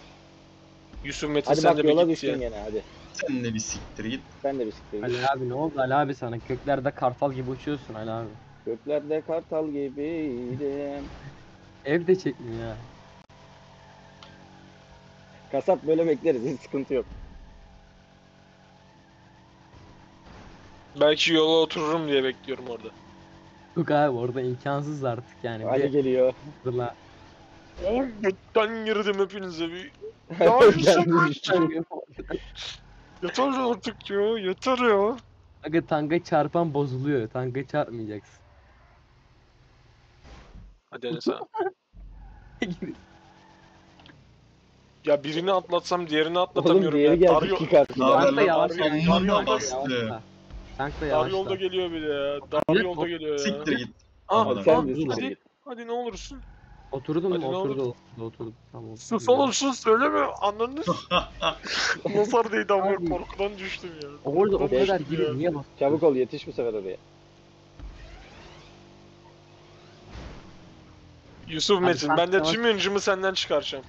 Yusuf Metin hadi sen bak, de yola düştün gene hadi. Sen de bir siktir git. Sen de bir siktir git. Ali abi ne oldu Ali abi sana? Köklerde kartal gibi uçuyorsun Ali abi. Köklerde kartal gibiydim. Evde çekmiyor ya. Kasap böyle bekleriz hiç sıkıntı yok. Belki yola otururum diye bekliyorum orada. Yok abi orada imkansız artık yani. Ali bir... geliyor. Oğlum götten girdim hepinize bir. Ya yürüsün. Yeter artık ya, yeter ya. Aga tanga çarpan bozuluyor, tanga çarpmayacaksın. Hadi Enes abi. Ya birini atlatsam diğerini atlatamıyorum. Oğlum diğeri geldi iki katlı. Tank da yavaş. Tank da yavaş. Dar yolda geliyor bir de ya. Dar yolda geliyor ya. Siktir git. Aa, hadi, hadi ne olursun. Oturdum mu? Oturdum. Oturdum. Tamam. Sus oğlum sus söyleme. Anladınız? Nasar değdi ama korkudan düştüm ya. Orada o kadar giriyor. Niye bak? Çabuk ol yetiş bu sefer oraya. Yusuf Metin, ben de tüm öncümü senden çıkaracağım.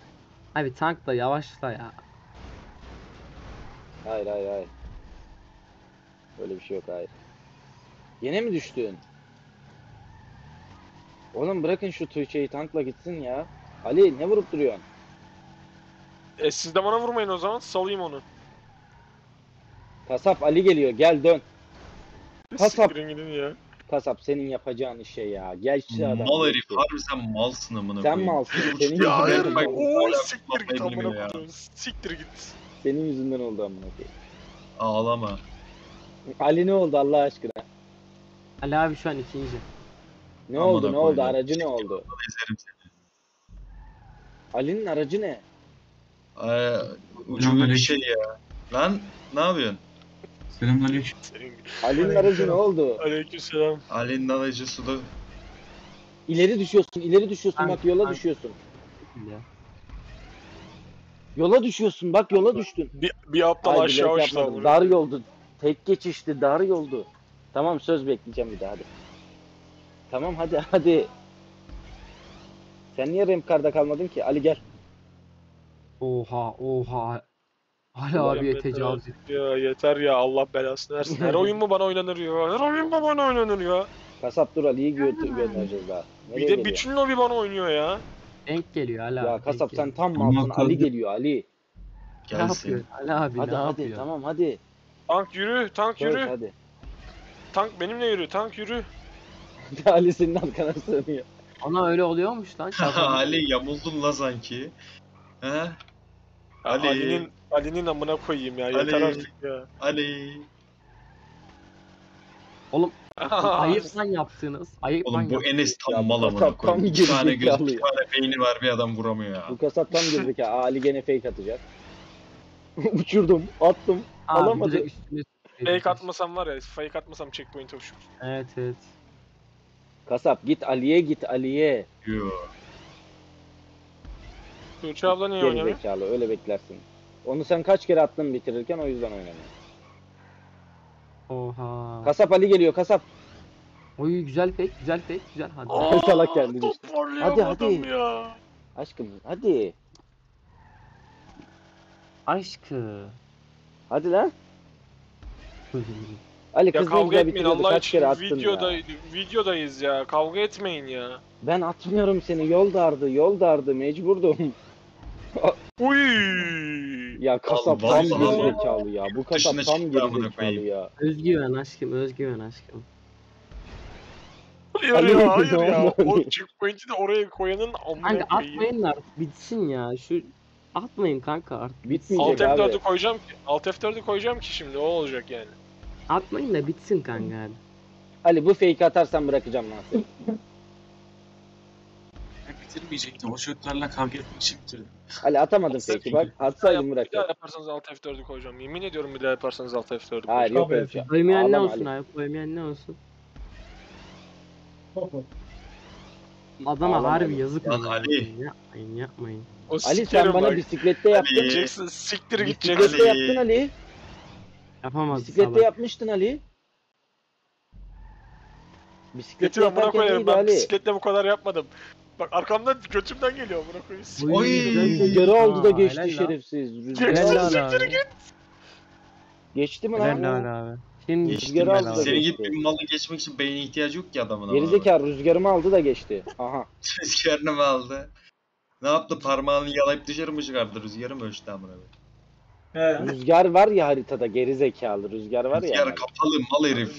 Abi tank da yavaşla ya. Hayır hayır hayır. Böyle bir şey yok hayır. Yine mi düştün? Oğlum bırakın şu Tuğçe'yi tankla gitsin ya. Ali ne vurup duruyorsun? E siz de bana vurmayın o zaman salayım onu. Kasap Ali geliyor gel dön. Kasap. Ya. Kasap senin yapacağın işe ya. Gel şu adam. Mal herif harbi sen malsın amına koyayım. Sen malsın. Senin ya hayır bak. Ooo siktir git amına koyayım. Siktir git. Senin yüzünden oldu amına koyayım. Ağlama. Ali ne oldu Allah aşkına? Ali abi şu an ikinci. Ne Aman oldu ne oldu ya. Aracı ne oldu? Ali'nin aracı ne? Ay ucu böyle şey ya. Lan ne yapıyorsun? Selamünaleyküm. Ali'nin aracı ne oldu? Aleykümselam. Ali'nin aracı suda. İleri düşüyorsun ileri düşüyorsun bak yola düşüyorsun. Yola düşüyorsun bak yola düştün. Bir, bir aptal ay, aşağı uçtu. Dar yoldu. Tek geçişti dar yoldu. Tamam söz bekleyeceğim bir daha hadi. Tamam hadi hadi. Sen niye remkarda kalmadın ki? Ali gel. Oha oha. Ali abiye tecavüz etti. Ya yeter ya Allah belasını versin. Her oyun mu bana oynanır ya? Her oyun mu bana oynanır ya? Kasap dur Ali'yi götür göndereceğiz daha. Nereye bir de bütün lobi bana oynuyor ya. Denk geliyor Ali abi. Ya kasap sen tam malsın. Ali geliyor Ali. Gelsin. Ali abi hadi, ne hadi, yapıyor? Tamam hadi. Tank yürü tank Söz, yürü. Hadi. Tank benimle yürü tank yürü. Ali senin arkana sığınıyor. Ana öyle oluyormuş lan. Ali yamuldun la sanki. He? Ali. Ali'nin Ali'nin amına koyayım ya. Ali. Yeter artık ya. Ali. Oğlum ayıpsan yaptınız. Ayıp oğlum bu Enes tam mal amına koyayım. Bir tane göz, bir tane beyni var bir adam vuramıyor ya. Bu kasap tam girdik ya. Ali gene fake atacak. Uçurdum, attım, abi, alamadım. Fake atmasam var ya, fake atmasam checkpoint'e uçur. Evet evet. Kasap git Ali'ye git Ali'ye. Yoo. Tuğçe abla niye oynamıyor? Gerizekalı öyle beklersin. Onu sen kaç kere attın bitirirken o yüzden oynamıyor. Oha. Kasap Ali geliyor kasap. Oy güzel pek güzel pek güzel hadi. Aa, salak kendini. Hadi hadi. Ya. Aşkım hadi. Aşkı. Hadi lan. Ali ya kavga etmeyin Allah için videoda, ya. Videodayız ya kavga etmeyin ya. Ben atmıyorum seni yol dardı yol dardı mecburdum. Uyyyyyy. Ya kasap tam gerizekalı ya bu kasap tam gerizekalı ya. Özgüven aşkım özgüven aşkım. Hayır Ali, ya hayır ya o checkpoint'i de oraya koyanın amına koyayım. Atmayın artık bitsin ya şu atmayın kanka artık bitmeyecek abi. Alt F dört'ü koyacağım ki Alt F dört'ü koyacağım ki şimdi o olacak yani. Atmayın da bitsin kanka hadi. Ali bu fake atarsan bırakacağım lan seni. Ben bitirmeyecektim. O çocuklarla kavga etmek için bitirdim. Ali atamadım fake'i bak. Atsaydım bırakacağım. Bir daha yaparsanız altı F dört'ü koyacağım. Yemin ediyorum bir daha yaparsanız altı F dört'ü koyacağım. Hayır yok öyle. Koymayan ne olsun abi? Koymayan ne olsun? Adama harbi yazık oldu. Ali. Yapmayın yapmayın. Ali sen bana bisiklette yaptın. Siktir gideceksin. Bisiklette yaptın Ali. Yapamaz. Bisiklette salak. Yapmıştın Ali. Bisiklette amına koyarım ben. Bisikletle bu kadar yapmadım. Bak arkamdan götümden geliyor amına koyayım. Oy! Yarı aldı da geçti şerefsiz. Geçti git. Geçti mi lan? Lan abi. Şimdi rüzgarı aldı. Seni git bir malı geçmek için beyine ihtiyacı yok ki adamın. Gerizekalı rüzgarımı aldı da geçti. Aha. Rüzgarını mı aldı? Ne yaptı? Parmağını yalayıp dışarı mı çıkardı? Rüzgarı mı ölçtü amına koyayım? He. Rüzgar var ya haritada geri zekalı rüzgar var rüzgar ya. Rüzgar kapalı mal herif.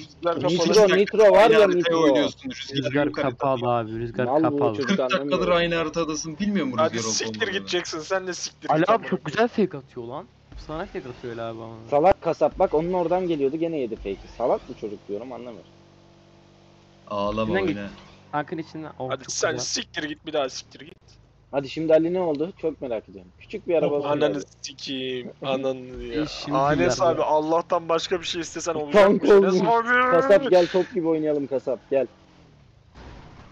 Nitro nitro var ya nitro. Rüzgar, rüzgar kapalı abi rüzgar mal kapalı. kırk dakikadır aynı haritadasın bilmiyor mu rüzgar olduğunu? Hadi siktir gideceksin sen de siktir. Ali abi çok güzel fake atıyor lan. Sana fake atıyor abi ama. Salak kasap bak onun oradan geliyordu gene yedi fake'i. Salak bu çocuk diyorum anlamıyorum. Ağlama oyna. Tankın içinden... Oh, hadi sen güzel. Siktir git, bir daha siktir git. Hadi şimdi Ali ne oldu? Çok merak ediyorum. Küçük bir araba... Ananı sikiyim, ananı ya. Enes abi, Allah'tan başka bir şey istesen olacak. Tank olmuş. Kasap gel, top gibi oynayalım kasap, gel.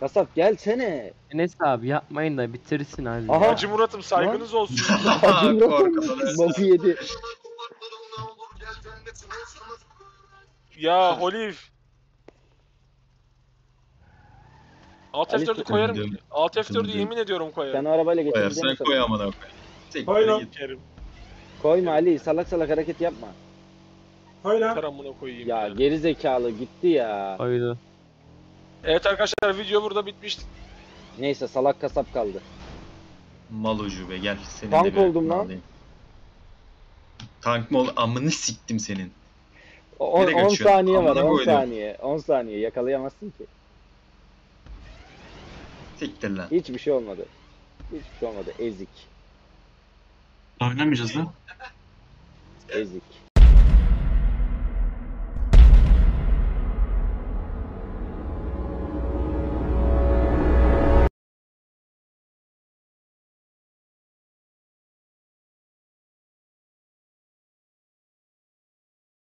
Kasap gelsene. Enes abi yapmayın da bitirsin abi. Aha. Hacı Murat'ım saygınız olsun. Hacı Murat'ım bazı yedi. Ya Holif. Alt F dört'ü koyarım. Alt F dört'ü yemin ediyorum koyarım. Sen arabayla geçeceğim. Sen koy amına koyayım. Koy lan. Koyma Ali, salak salak hareket yapma. Koy lan. Karamına koyayım. Ya geri zekalı gitti ya. Haydi. Evet arkadaşlar, video burada bitmişti. Neyse, salak kasap kaldı. Mal ucube gel senin. Tank oldum lan. Tank mı ol? Amını siktim senin. on saniye var, on saniye. on saniye yakalayamazsın ki. Siktir lan. Hiçbir şey olmadı. Hiçbir şey olmadı, ezik. Oynamayacağız lan. Ezik.